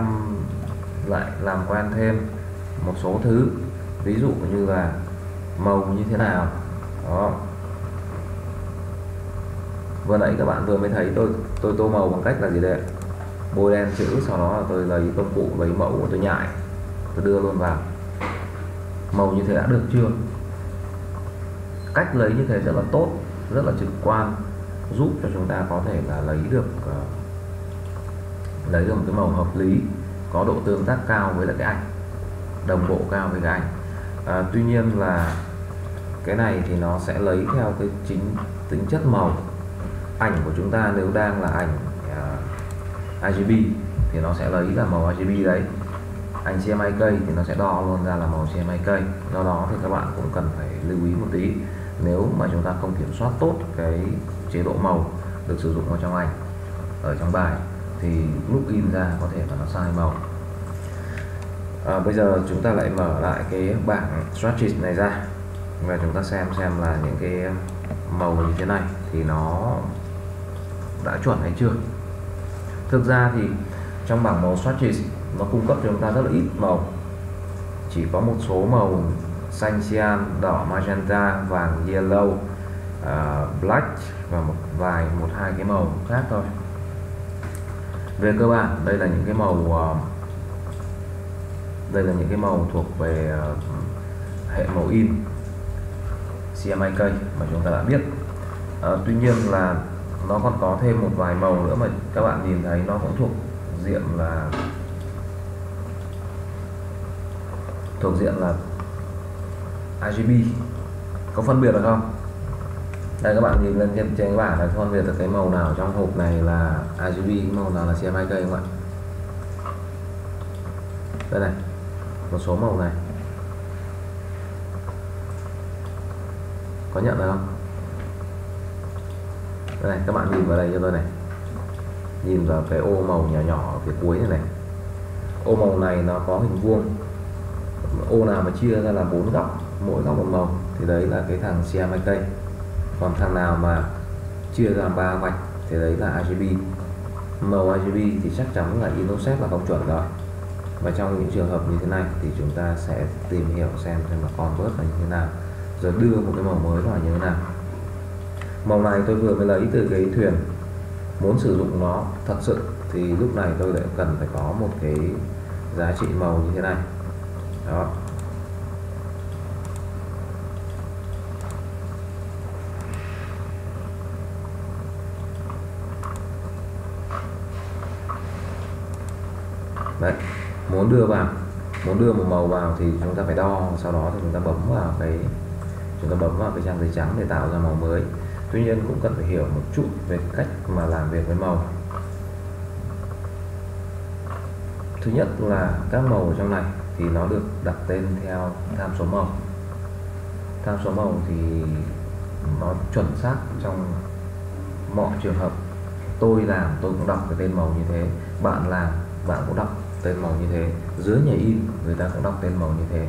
lại làm quen thêm một số thứ, ví dụ như là màu như thế nào. Đó, vừa nãy các bạn vừa mới thấy tôi tô màu bằng cách là gì đấy, bôi đen chữ, sau đó là tôi lấy công cụ, lấy mẫu của tôi nhại, tôi đưa luôn vào. Màu như thế đã được chưa? Cách lấy như thế rất là tốt, rất là trực quan, giúp cho chúng ta có thể là lấy được một cái màu hợp lý, có độ tương tác cao với lại cái ảnh, đồng bộ cao với cái ảnh. Tuy nhiên là cái này thì nó sẽ lấy theo cái tính chất màu. Ảnh của chúng ta nếu đang là ảnh RGB thì nó sẽ lấy là màu RGB đấy. Ảnh CMYK thì nó sẽ đo luôn ra là màu CMYK. Do đó thì các bạn cũng cần phải lưu ý một tí, nếu mà chúng ta không kiểm soát tốt cái chế độ màu được sử dụng ở trong ảnh, ở trong bài, thì lúc in ra có thể là nó sai màu. Bây giờ chúng ta lại mở lại cái bảng strategy này ra và chúng ta xem là những cái màu như thế này thì nó đã chuẩn hay chưa. Thực ra thì trong bảng màu strategy nó cung cấp cho chúng ta rất là ít màu, chỉ có một số màu xanh, cyan, đỏ, magenta, vàng, yellow, black và một hai cái màu khác thôi. Về cơ bản đây là những cái màu thuộc về hệ màu in CMYK mà chúng ta đã biết. Tuy nhiên là nó còn có thêm một vài màu nữa mà các bạn nhìn thấy nó cũng thuộc diện là RGB có phân biệt được không? Đây các bạn nhìn lên trên cái bảng này phân biệt được cái màu nào trong hộp này là RGB, cái màu nào là CMYK các bạn. Đây này, một số màu này có nhận được không? Đây này, các bạn nhìn vào đây cho tôi này, nhìn vào cái ô màu nhỏ nhỏ ở phía cuối này này, ô màu này nó có hình vuông, ô nào mà chia ra là 4 góc, mỗi góc một màu thì đấy là cái thằng CMYK, còn thằng nào mà chia ra 3 vạch thì đấy là RGB. Màu RGB thì chắc chắn là in offset là không chuẩn rồi, và trong những trường hợp như thế này thì chúng ta sẽ tìm hiểu xem là convert là như thế nào, rồi đưa một cái màu mới vào như thế nào. Màu này tôi vừa mới lấy từ cái thuyền, muốn sử dụng nó thật sự thì lúc này tôi lại cần phải có một cái giá trị màu như thế này đó. Đấy, muốn đưa một màu vào thì chúng ta phải đo, sau đó thì chúng ta bấm vào cái trang giấy trắng để tạo ra màu mới. Tuy nhiên cũng cần phải hiểu một chút về cách mà làm việc với màu. Thứ nhất là các màu ở trong này thì nó được đặt tên theo tham số màu. Tham số màu thì nó chuẩn xác trong mọi trường hợp. Tôi làm tôi cũng đọc cái tên màu như thế, bạn làm bạn cũng đọc tên màu như thế, dưới nhà in người ta cũng đọc tên màu như thế,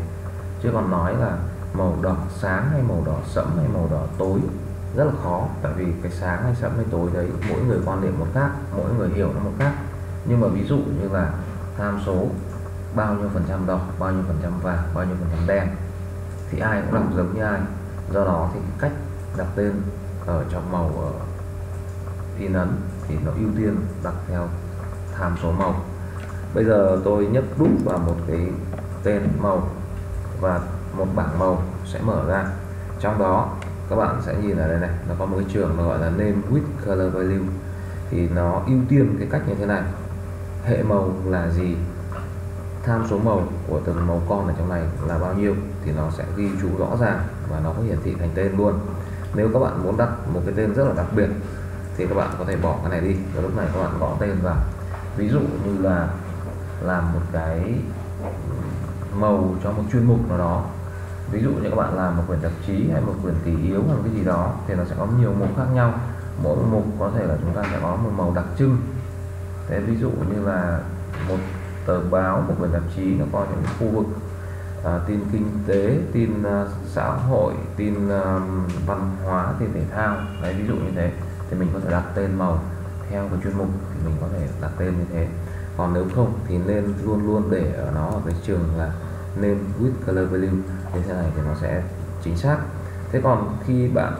chứ còn nói là màu đỏ sáng hay màu đỏ sẫm hay màu đỏ tối rất là khó, tại vì cái sáng hay sẫm hay tối đấy mỗi người quan điểm một khác, mỗi người hiểu nó một khác. Nhưng mà ví dụ như là tham số bao nhiêu phần trăm đỏ, bao nhiêu phần trăm vàng, bao nhiêu phần trăm đen thì ai cũng làm giống như ai. Do đó thì cách đặt tên ở trong màu ở in ấn thì nó ưu tiên đặt theo tham số màu. Bây giờ tôi nhấp đúp vào một cái tên màu và một bảng màu sẽ mở ra. Trong đó các bạn sẽ nhìn ở đây này, nó có một cái trường nó gọi là Name with Color Value, thì nó ưu tiên cái cách như thế này. Hệ màu là gì, tham số màu của từng màu con ở trong này là bao nhiêu thì nó sẽ ghi chú rõ ràng và nó có hiển thị thành tên luôn. Nếu các bạn muốn đặt một cái tên rất là đặc biệt thì các bạn có thể bỏ cái này đi, và lúc này các bạn gõ tên vào. Ví dụ như là làm một cái màu cho một chuyên mục nào đó, ví dụ như các bạn làm một quyển tạp chí hay một quyển kỷ yếu hay một cái gì đó thì nó sẽ có nhiều mục khác nhau, mỗi mục có thể là chúng ta sẽ có một màu đặc trưng. Thế ví dụ như là một tờ báo, một quyển tạp chí nó có những khu vực tin kinh tế, tin xã hội, tin văn hóa, tin thể thao. Đấy, ví dụ như thế thì mình có thể đặt tên màu theo cái chuyên mục thì mình có thể đặt tên như thế. Còn nếu không thì nên luôn luôn để ở nó ở cái trường là Name with Color Value, như thế này thì nó sẽ chính xác. Thế còn khi bạn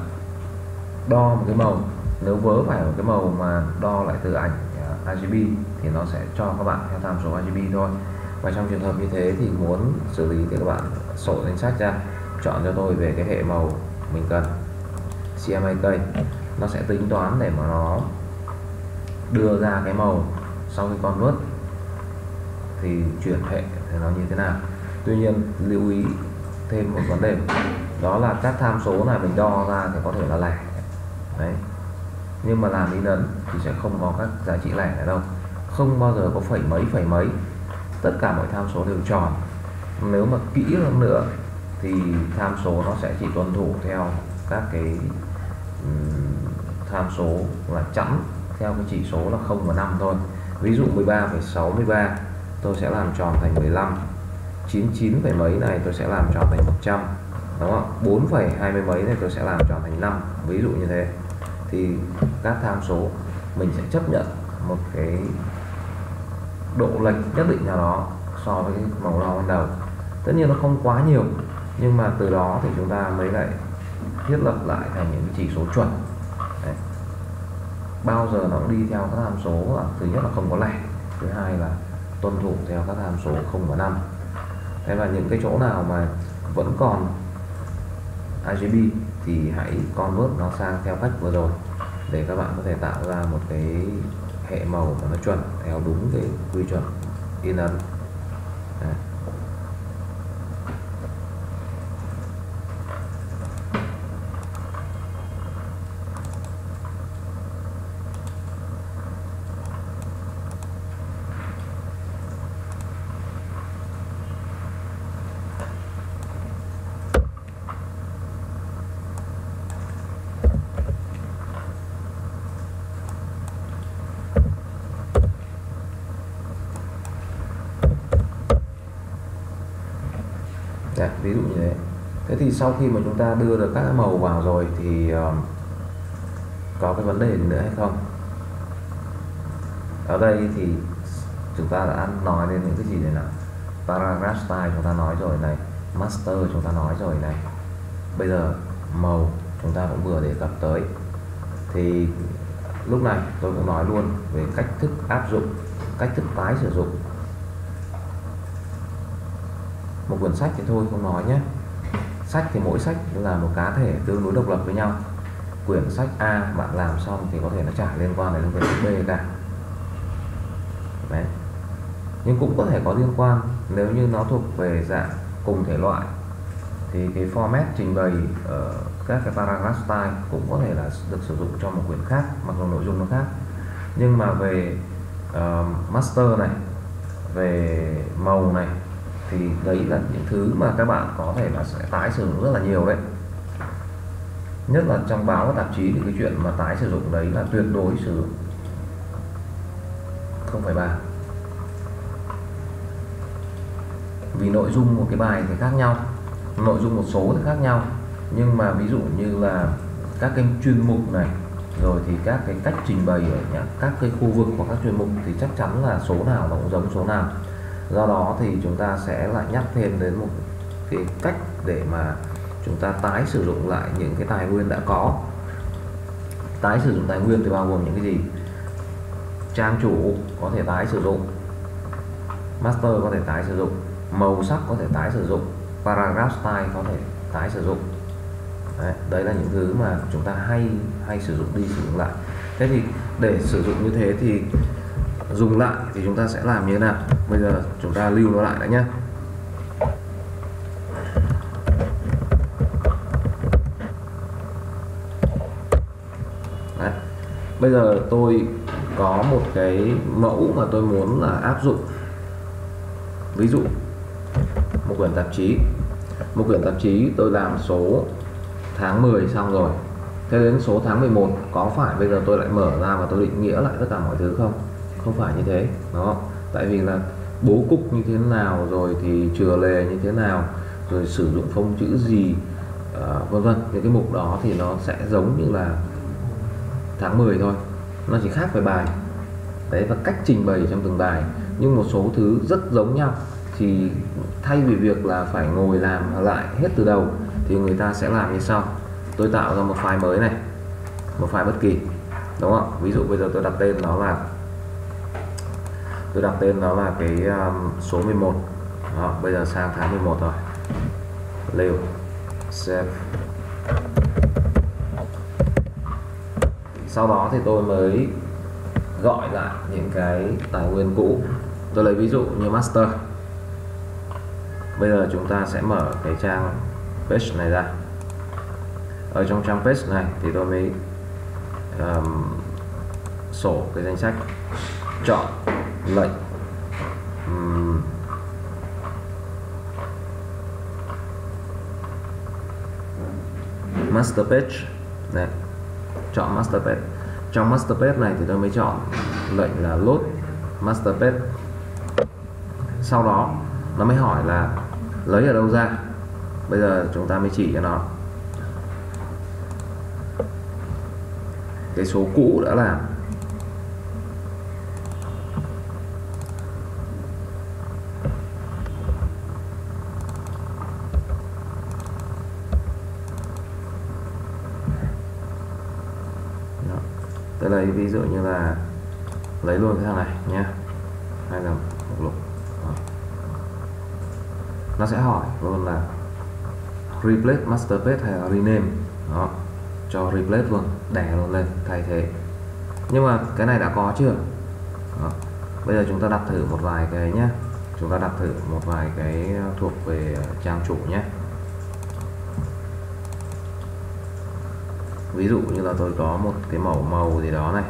đo một cái màu, nếu vớ phải một cái màu mà đo lại từ ảnh RGB thì nó sẽ cho các bạn theo tham số RGB thôi. Và trong trường hợp như thế thì muốn xử lý thì các bạn sổ danh sách ra, chọn cho tôi về cái hệ màu mình cần CMYK, nó sẽ tính toán để mà nó đưa ra cái màu sau khi convert thì chuyển hệ thì nó như thế nào. Tuy nhiên lưu ý thêm một vấn đề, đó là các tham số này mình đo ra thì có thể là lẻ đấy, nhưng mà làm in ấn thì sẽ không có các giá trị lẻ ở đâu, không bao giờ có phẩy mấy, tất cả mọi tham số đều tròn. Nếu mà kỹ hơn nữa thì tham số nó sẽ chỉ tuân thủ theo các cái tham số là chẵn theo cái chỉ số là 0 và 5 thôi. Ví dụ 13,63 tôi sẽ làm tròn thành 15, 99 phẩy mấy này tôi sẽ làm tròn thành 100, đúng không? 4,20 mấy này tôi sẽ làm tròn thành 5, ví dụ như thế. Thì các tham số mình sẽ chấp nhận một cái độ lệch nhất định nào đó so với cái màu đo ban đầu. Tất nhiên nó không quá nhiều, nhưng mà từ đó thì chúng ta mới lại thiết lập lại thành những chỉ số chuẩn. Đấy, bao giờ nó cũng đi theo các tham số là thứ nhất là không có lẻ, thứ hai là tuân thủ theo các tham số 0 và 5. Thế và những cái chỗ nào mà vẫn còn RGB thì hãy convert nó sang theo cách vừa rồi để các bạn có thể tạo ra một cái hệ màu mà nó chuẩn theo đúng cái quy chuẩn in ấn. sệt, ví dụ như thế. Thế thì sau khi mà chúng ta đưa được các màu vào rồi thì có cái vấn đề nữa hay không? Ở đây thì chúng ta đã nói đến những cái gì này nào? Paragraph Style chúng ta nói rồi này, Master chúng ta nói rồi này. Bây giờ màu chúng ta cũng vừa đề cập tới. Thì lúc này tôi cũng nói luôn về cách thức áp dụng, cách thức tái sử dụng. Một cuốn sách thì thôi không nói nhé. Sách thì mỗi sách là một cá thể tương đối độc lập với nhau. Quyển sách A bạn làm xong thì có thể nó chả liên quan đến quyển sách B cả. Đấy. Nhưng cũng có thể có liên quan nếu như nó thuộc về dạng cùng thể loại. Thì cái format trình bày ở các cái paragraph style cũng có thể là được sử dụng cho một quyển khác, mặc dù nội dung nó khác. Nhưng mà về master này, về màu này thì đấy là những thứ mà các bạn có thể là sẽ tái sử dụng rất là nhiều đấy. Nhất là trong báo và tạp chí thì cái chuyện mà tái sử dụng đấy là tuyệt đối sử dụng, không phải bàn. Vì nội dung một cái bài thì khác nhau, nội dung một số thì khác nhau, nhưng mà ví dụ như là các cái chuyên mục này, rồi thì các cái cách trình bày ở các cái khu vực của các chuyên mục thì chắc chắn là số nào nó cũng giống số nào. Do đó thì chúng ta sẽ lại nhắc thêm đến một cái cách để mà chúng ta tái sử dụng lại những cái tài nguyên đã có. Tái sử dụng tài nguyên thì bao gồm những cái gì? Trang chủ có thể tái sử dụng, master có thể tái sử dụng, màu sắc có thể tái sử dụng, paragraph style có thể tái sử dụng. Đấy là những thứ mà chúng ta hay sử dụng đi sử dụng lại. Thế thì để sử dụng như thế thì dùng lại thì chúng ta sẽ làm như thế nào? Bây giờ chúng ta lưu nó lại đã nhé. Đấy. Bây giờ tôi có một cái mẫu mà tôi muốn là áp dụng. Ví dụ một quyển tạp chí. Một quyển tạp chí tôi làm số tháng 10 xong rồi. Thế đến số tháng 11 có phải bây giờ tôi lại mở ra và tôi định nghĩa lại tất cả mọi thứ không? Không phải như thế. Đó. Tại vì là bố cục như thế nào, rồi thì chừa lề như thế nào, rồi sử dụng phông chữ gì, vân vân. Những cái mục đó thì nó sẽ giống như là tháng 10 thôi. Nó chỉ khác về bài. Đấy, và cách trình bày trong từng bài. Nhưng một số thứ rất giống nhau thì thay vì việc là phải ngồi làm lại hết từ đầu thì người ta sẽ làm như sau. Tôi tạo ra một file mới này, một file bất kỳ, đúng không? Ví dụ bây giờ tôi đặt tên nó là cái số 11. Đó, bây giờ sang tháng 11 rồi. Lưu save. Sau đó thì tôi mới gọi lại những cái tài nguyên cũ. Tôi lấy ví dụ như master. Bây giờ chúng ta sẽ mở cái trang page này ra. Ở trong trang page này thì tôi mới sổ cái danh sách, chọn lệnh master page này, chọn master page. Trong master page này thì tôi mới chọn lệnh là load master page. Sau đó nó mới hỏi là lấy ở đâu ra. Bây giờ chúng ta mới chỉ cho nó cái số cũ đã làm. Tôi lấy ví dụ như là lấy luôn cái thằng này nhé, hay là mục lục. Nó sẽ hỏi luôn là replace master page hay là rename. Đó, cho replace luôn, đè luôn lên, thay thế. Nhưng mà cái này đã có chưa? Đó. Bây giờ chúng ta đặt thử một vài cái nhé. Chúng ta đặt thử một vài cái thuộc về trang chủ nhé. Ví dụ như là tôi có một cái màu màu gì đó này.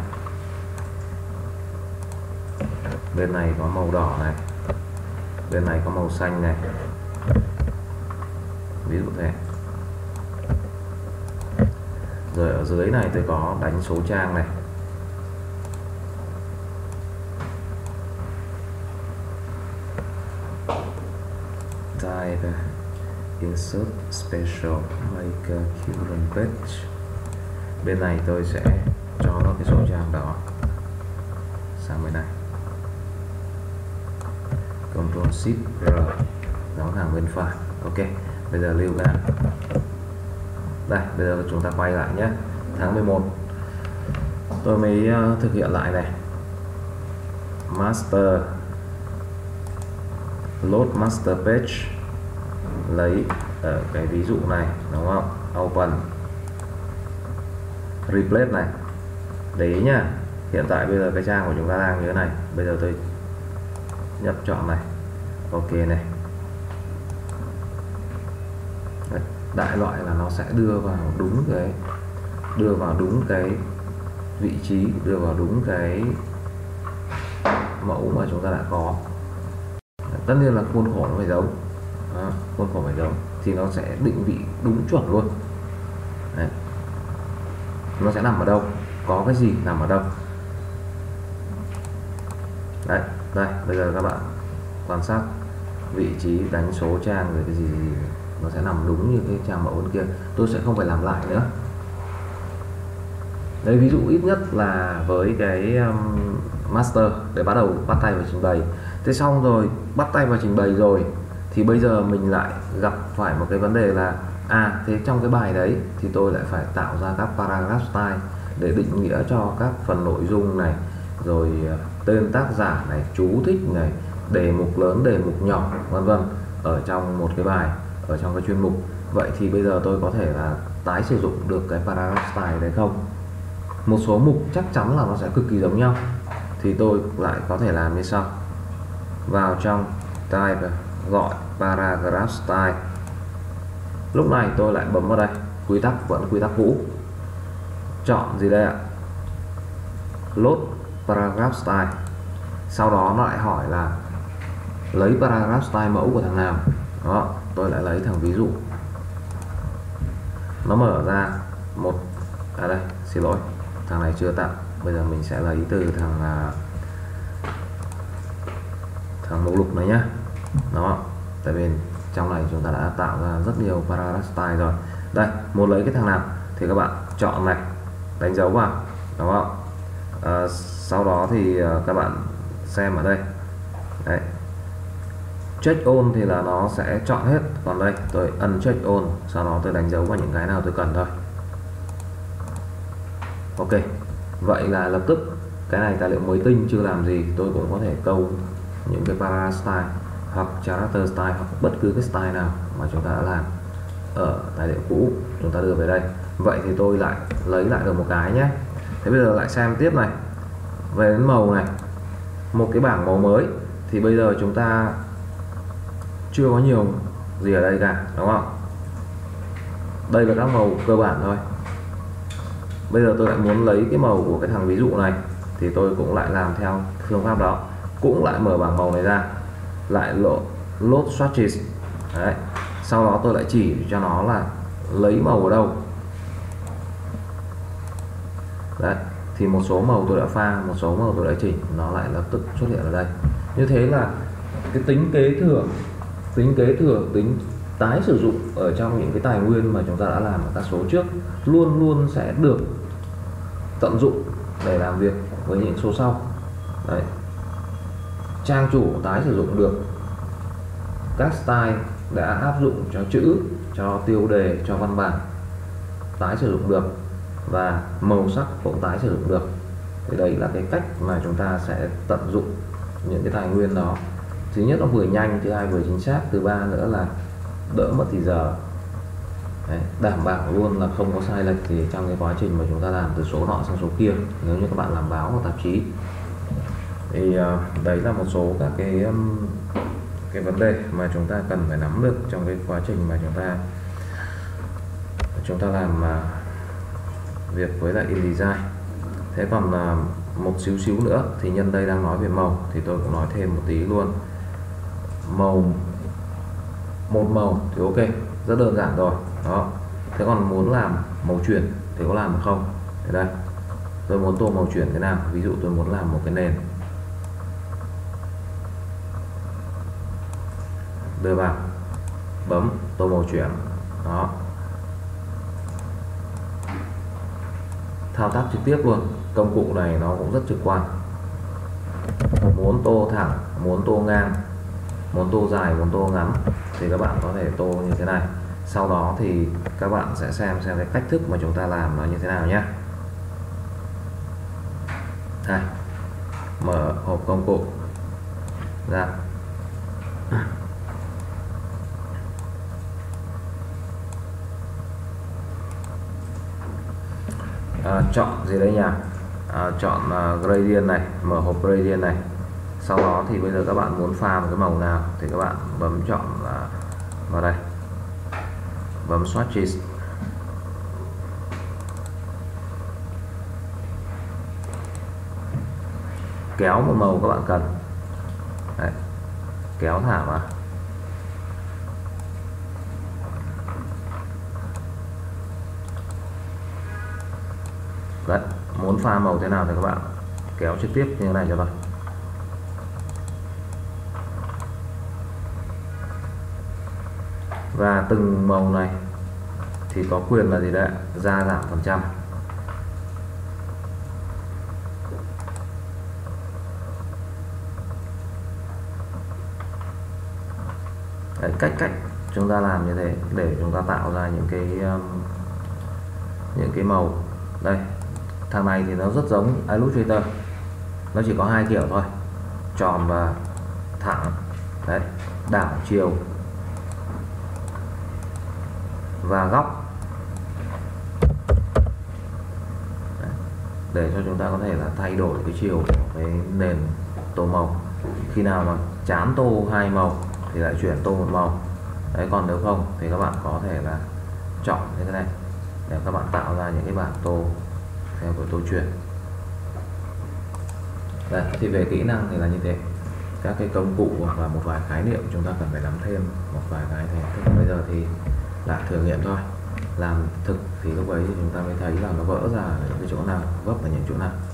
Bên này có màu đỏ này. Bên này có màu xanh này. Ví dụ thế. Rồi ở dưới này tôi có đánh số trang này. insert special like current page. Bên này tôi sẽ cho nó cái số trang đỏ sang bên này, Ctrl Shift R, nó thẳng bên phải. Ok, bây giờ lưu ra đây. Bây giờ chúng ta quay lại nhé. Tháng 11 tôi mới thực hiện lại này. Master load master page, lấy ở cái ví dụ này đúng không, open replace này, để ý nhá. Hiện tại bây giờ cái trang của chúng ta đang như thế này. Bây giờ tôi nhập chọn này, ok này. Đấy, đại loại là nó sẽ đưa vào đúng cái vị trí, đưa vào đúng cái mẫu mà chúng ta đã có. Tất nhiên là khuôn khổ nó phải giống, khuôn khổ phải giống thì nó sẽ định vị đúng chuẩn luôn. Đấy, nó sẽ nằm ở đâu, có cái gì nằm ở đâu. Đấy, đây bây giờ các bạn quan sát vị trí, đánh số trang rồi cái gì nó sẽ nằm đúng như cái trang mẫu bên kia. Tôi sẽ không phải làm lại nữa. Đấy, ví dụ ít nhất là với cái master để bắt đầu bắt tay vào trình bày. Thế xong rồi bắt tay vào trình bày rồi thì bây giờ mình lại gặp phải một cái vấn đề là thế trong cái bài đấy thì tôi lại phải tạo ra các paragraph style để định nghĩa cho các phần nội dung này, rồi tên tác giả này, chú thích này, đề mục lớn, đề mục nhỏ, vân vân, ở trong một cái bài, ở trong cái chuyên mục. Vậy thì bây giờ tôi có thể là tái sử dụng được cái paragraph style đấy không? Một số mục chắc chắn là nó sẽ cực kỳ giống nhau, thì tôi lại có thể làm như sau. Vào trong type, gọi paragraph style. Lúc này tôi lại bấm vào đây, quy tắc vẫn quy tắc cũ. Chọn gì đây ạ? Load paragraph style. Sau đó nó lại hỏi là lấy paragraph style mẫu của thằng nào. Đó, tôi lại lấy thằng ví dụ. Nó mở ra một đây, xin lỗi, thằng này chưa tạo. Bây giờ mình sẽ lấy từ thằng mẫu lục này nhá. Đó, tại vì trong này chúng ta đã tạo ra rất nhiều paragraph style rồi. Đây, muốn lấy cái thằng nào thì các bạn chọn này, đánh dấu vào, đúng không? Sau đó thì các bạn xem ở đây. Đấy, check all thì là nó sẽ chọn hết. Còn đây tôi uncheck all, sau đó tôi đánh dấu vào những cái nào tôi cần thôi. Ok, vậy là lập tức cái này tài liệu mới tinh chưa làm gì, tôi cũng có thể câu những cái paragraph style hoặc character style hoặc bất cứ cái style nào mà chúng ta đã làm ở tài liệu cũ, chúng ta đưa về đây. Vậy thì tôi lại lấy lại được một cái nhé. Thế bây giờ lại xem tiếp này, về đến màu này, một cái bảng màu mới. Thì bây giờ chúng ta chưa có nhiều gì ở đây cả, đúng không? Đây là các màu cơ bản thôi. Bây giờ tôi lại muốn lấy cái màu của cái thằng ví dụ này thì tôi cũng lại làm theo phương pháp đó, cũng lại mở bảng màu này ra, lại load swatches. Đấy, sau đó tôi lại chỉ cho nó là lấy màu ở đâu. Đấy, thì một số màu tôi đã pha, một số màu tôi đã chỉnh, nó lại lập tức xuất hiện ở đây. Như thế là cái tính kế thừa, tính tái sử dụng ở trong những cái tài nguyên mà chúng ta đã làm ở các số trước luôn luôn sẽ được tận dụng để làm việc với những số sau. Đấy, trang chủ tái sử dụng được các style đã áp dụng cho chữ, cho tiêu đề, cho văn bản, tái sử dụng được, và màu sắc cũng tái sử dụng được. Thì đấy là cái cách mà chúng ta sẽ tận dụng những cái tài nguyên đó. Thứ nhất nó vừa nhanh, thứ hai vừa chính xác, thứ ba nữa là đỡ mất thì giờ. Đấy, đảm bảo luôn là không có sai lệch gì trong cái quá trình mà chúng ta làm từ số nọ sang số kia nếu như các bạn làm báo hoặc tạp chí. Thì đấy là một số các cái vấn đề mà chúng ta cần phải nắm được trong cái quá trình mà chúng ta làm việc với lại InDesign. Thế còn một xíu nữa thì nhân đây đang nói về màu thì tôi cũng nói thêm một tí luôn. Màu, một màu thì ok, rất đơn giản rồi đó. Thế còn muốn làm màu chuyển thì có làm được không? Thế đây, tôi muốn tô màu chuyển thế nào. Ví dụ tôi muốn làm một cái nền, đưa vào bấm tô màu chuyển. Đó, thao tác trực tiếp luôn. Công cụ này nó cũng rất trực quan. Muốn tô thẳng, muốn tô ngang, muốn tô dài, muốn tô ngắn thì các bạn có thể tô như thế này. Sau đó thì các bạn sẽ xem cái cách thức mà chúng ta làm nó như thế nào nhé. Đây, mở hộp công cụ ra. Chọn gì đấy nhỉ? Chọn gradient này, mở hộp gradient này. Sau đó thì bây giờ các bạn muốn pha một cái màu nào thì các bạn bấm chọn vào đây, bấm swatches. Kéo một màu các bạn cần. Đấy, kéo thả vào. Đấy, muốn pha màu thế nào thì các bạn kéo trực tiếp như thế này cho tôi. Và từng màu này thì có quyền là gì đấy, gia giảm phần trăm. Đấy, cách chúng ta làm như thế để chúng ta tạo ra những cái màu. Đây, thằng này thì nó rất giống Illustrator, nó chỉ có hai kiểu thôi, tròn và thẳng. Đấy, đảo chiều và góc, để cho chúng ta có thể là thay đổi cái chiều của cái nền tô màu. Khi nào mà chán tô hai màu thì lại chuyển tô một màu. Đấy, còn nếu không thì các bạn có thể là chọn như thế này để các bạn tạo ra những cái bảng tô theo kiểu tô chuyển. Đấy, thì về kỹ năng thì là như thế. Các cái công cụ hoặc là một vài khái niệm chúng ta cần phải nắm thêm một vài cái thế. Bây giờ thì là thử nghiệm thôi, làm thực thì lúc ấy thì chúng ta mới thấy là nó vỡ ra những cái chỗ nào, vấp vào những chỗ nào.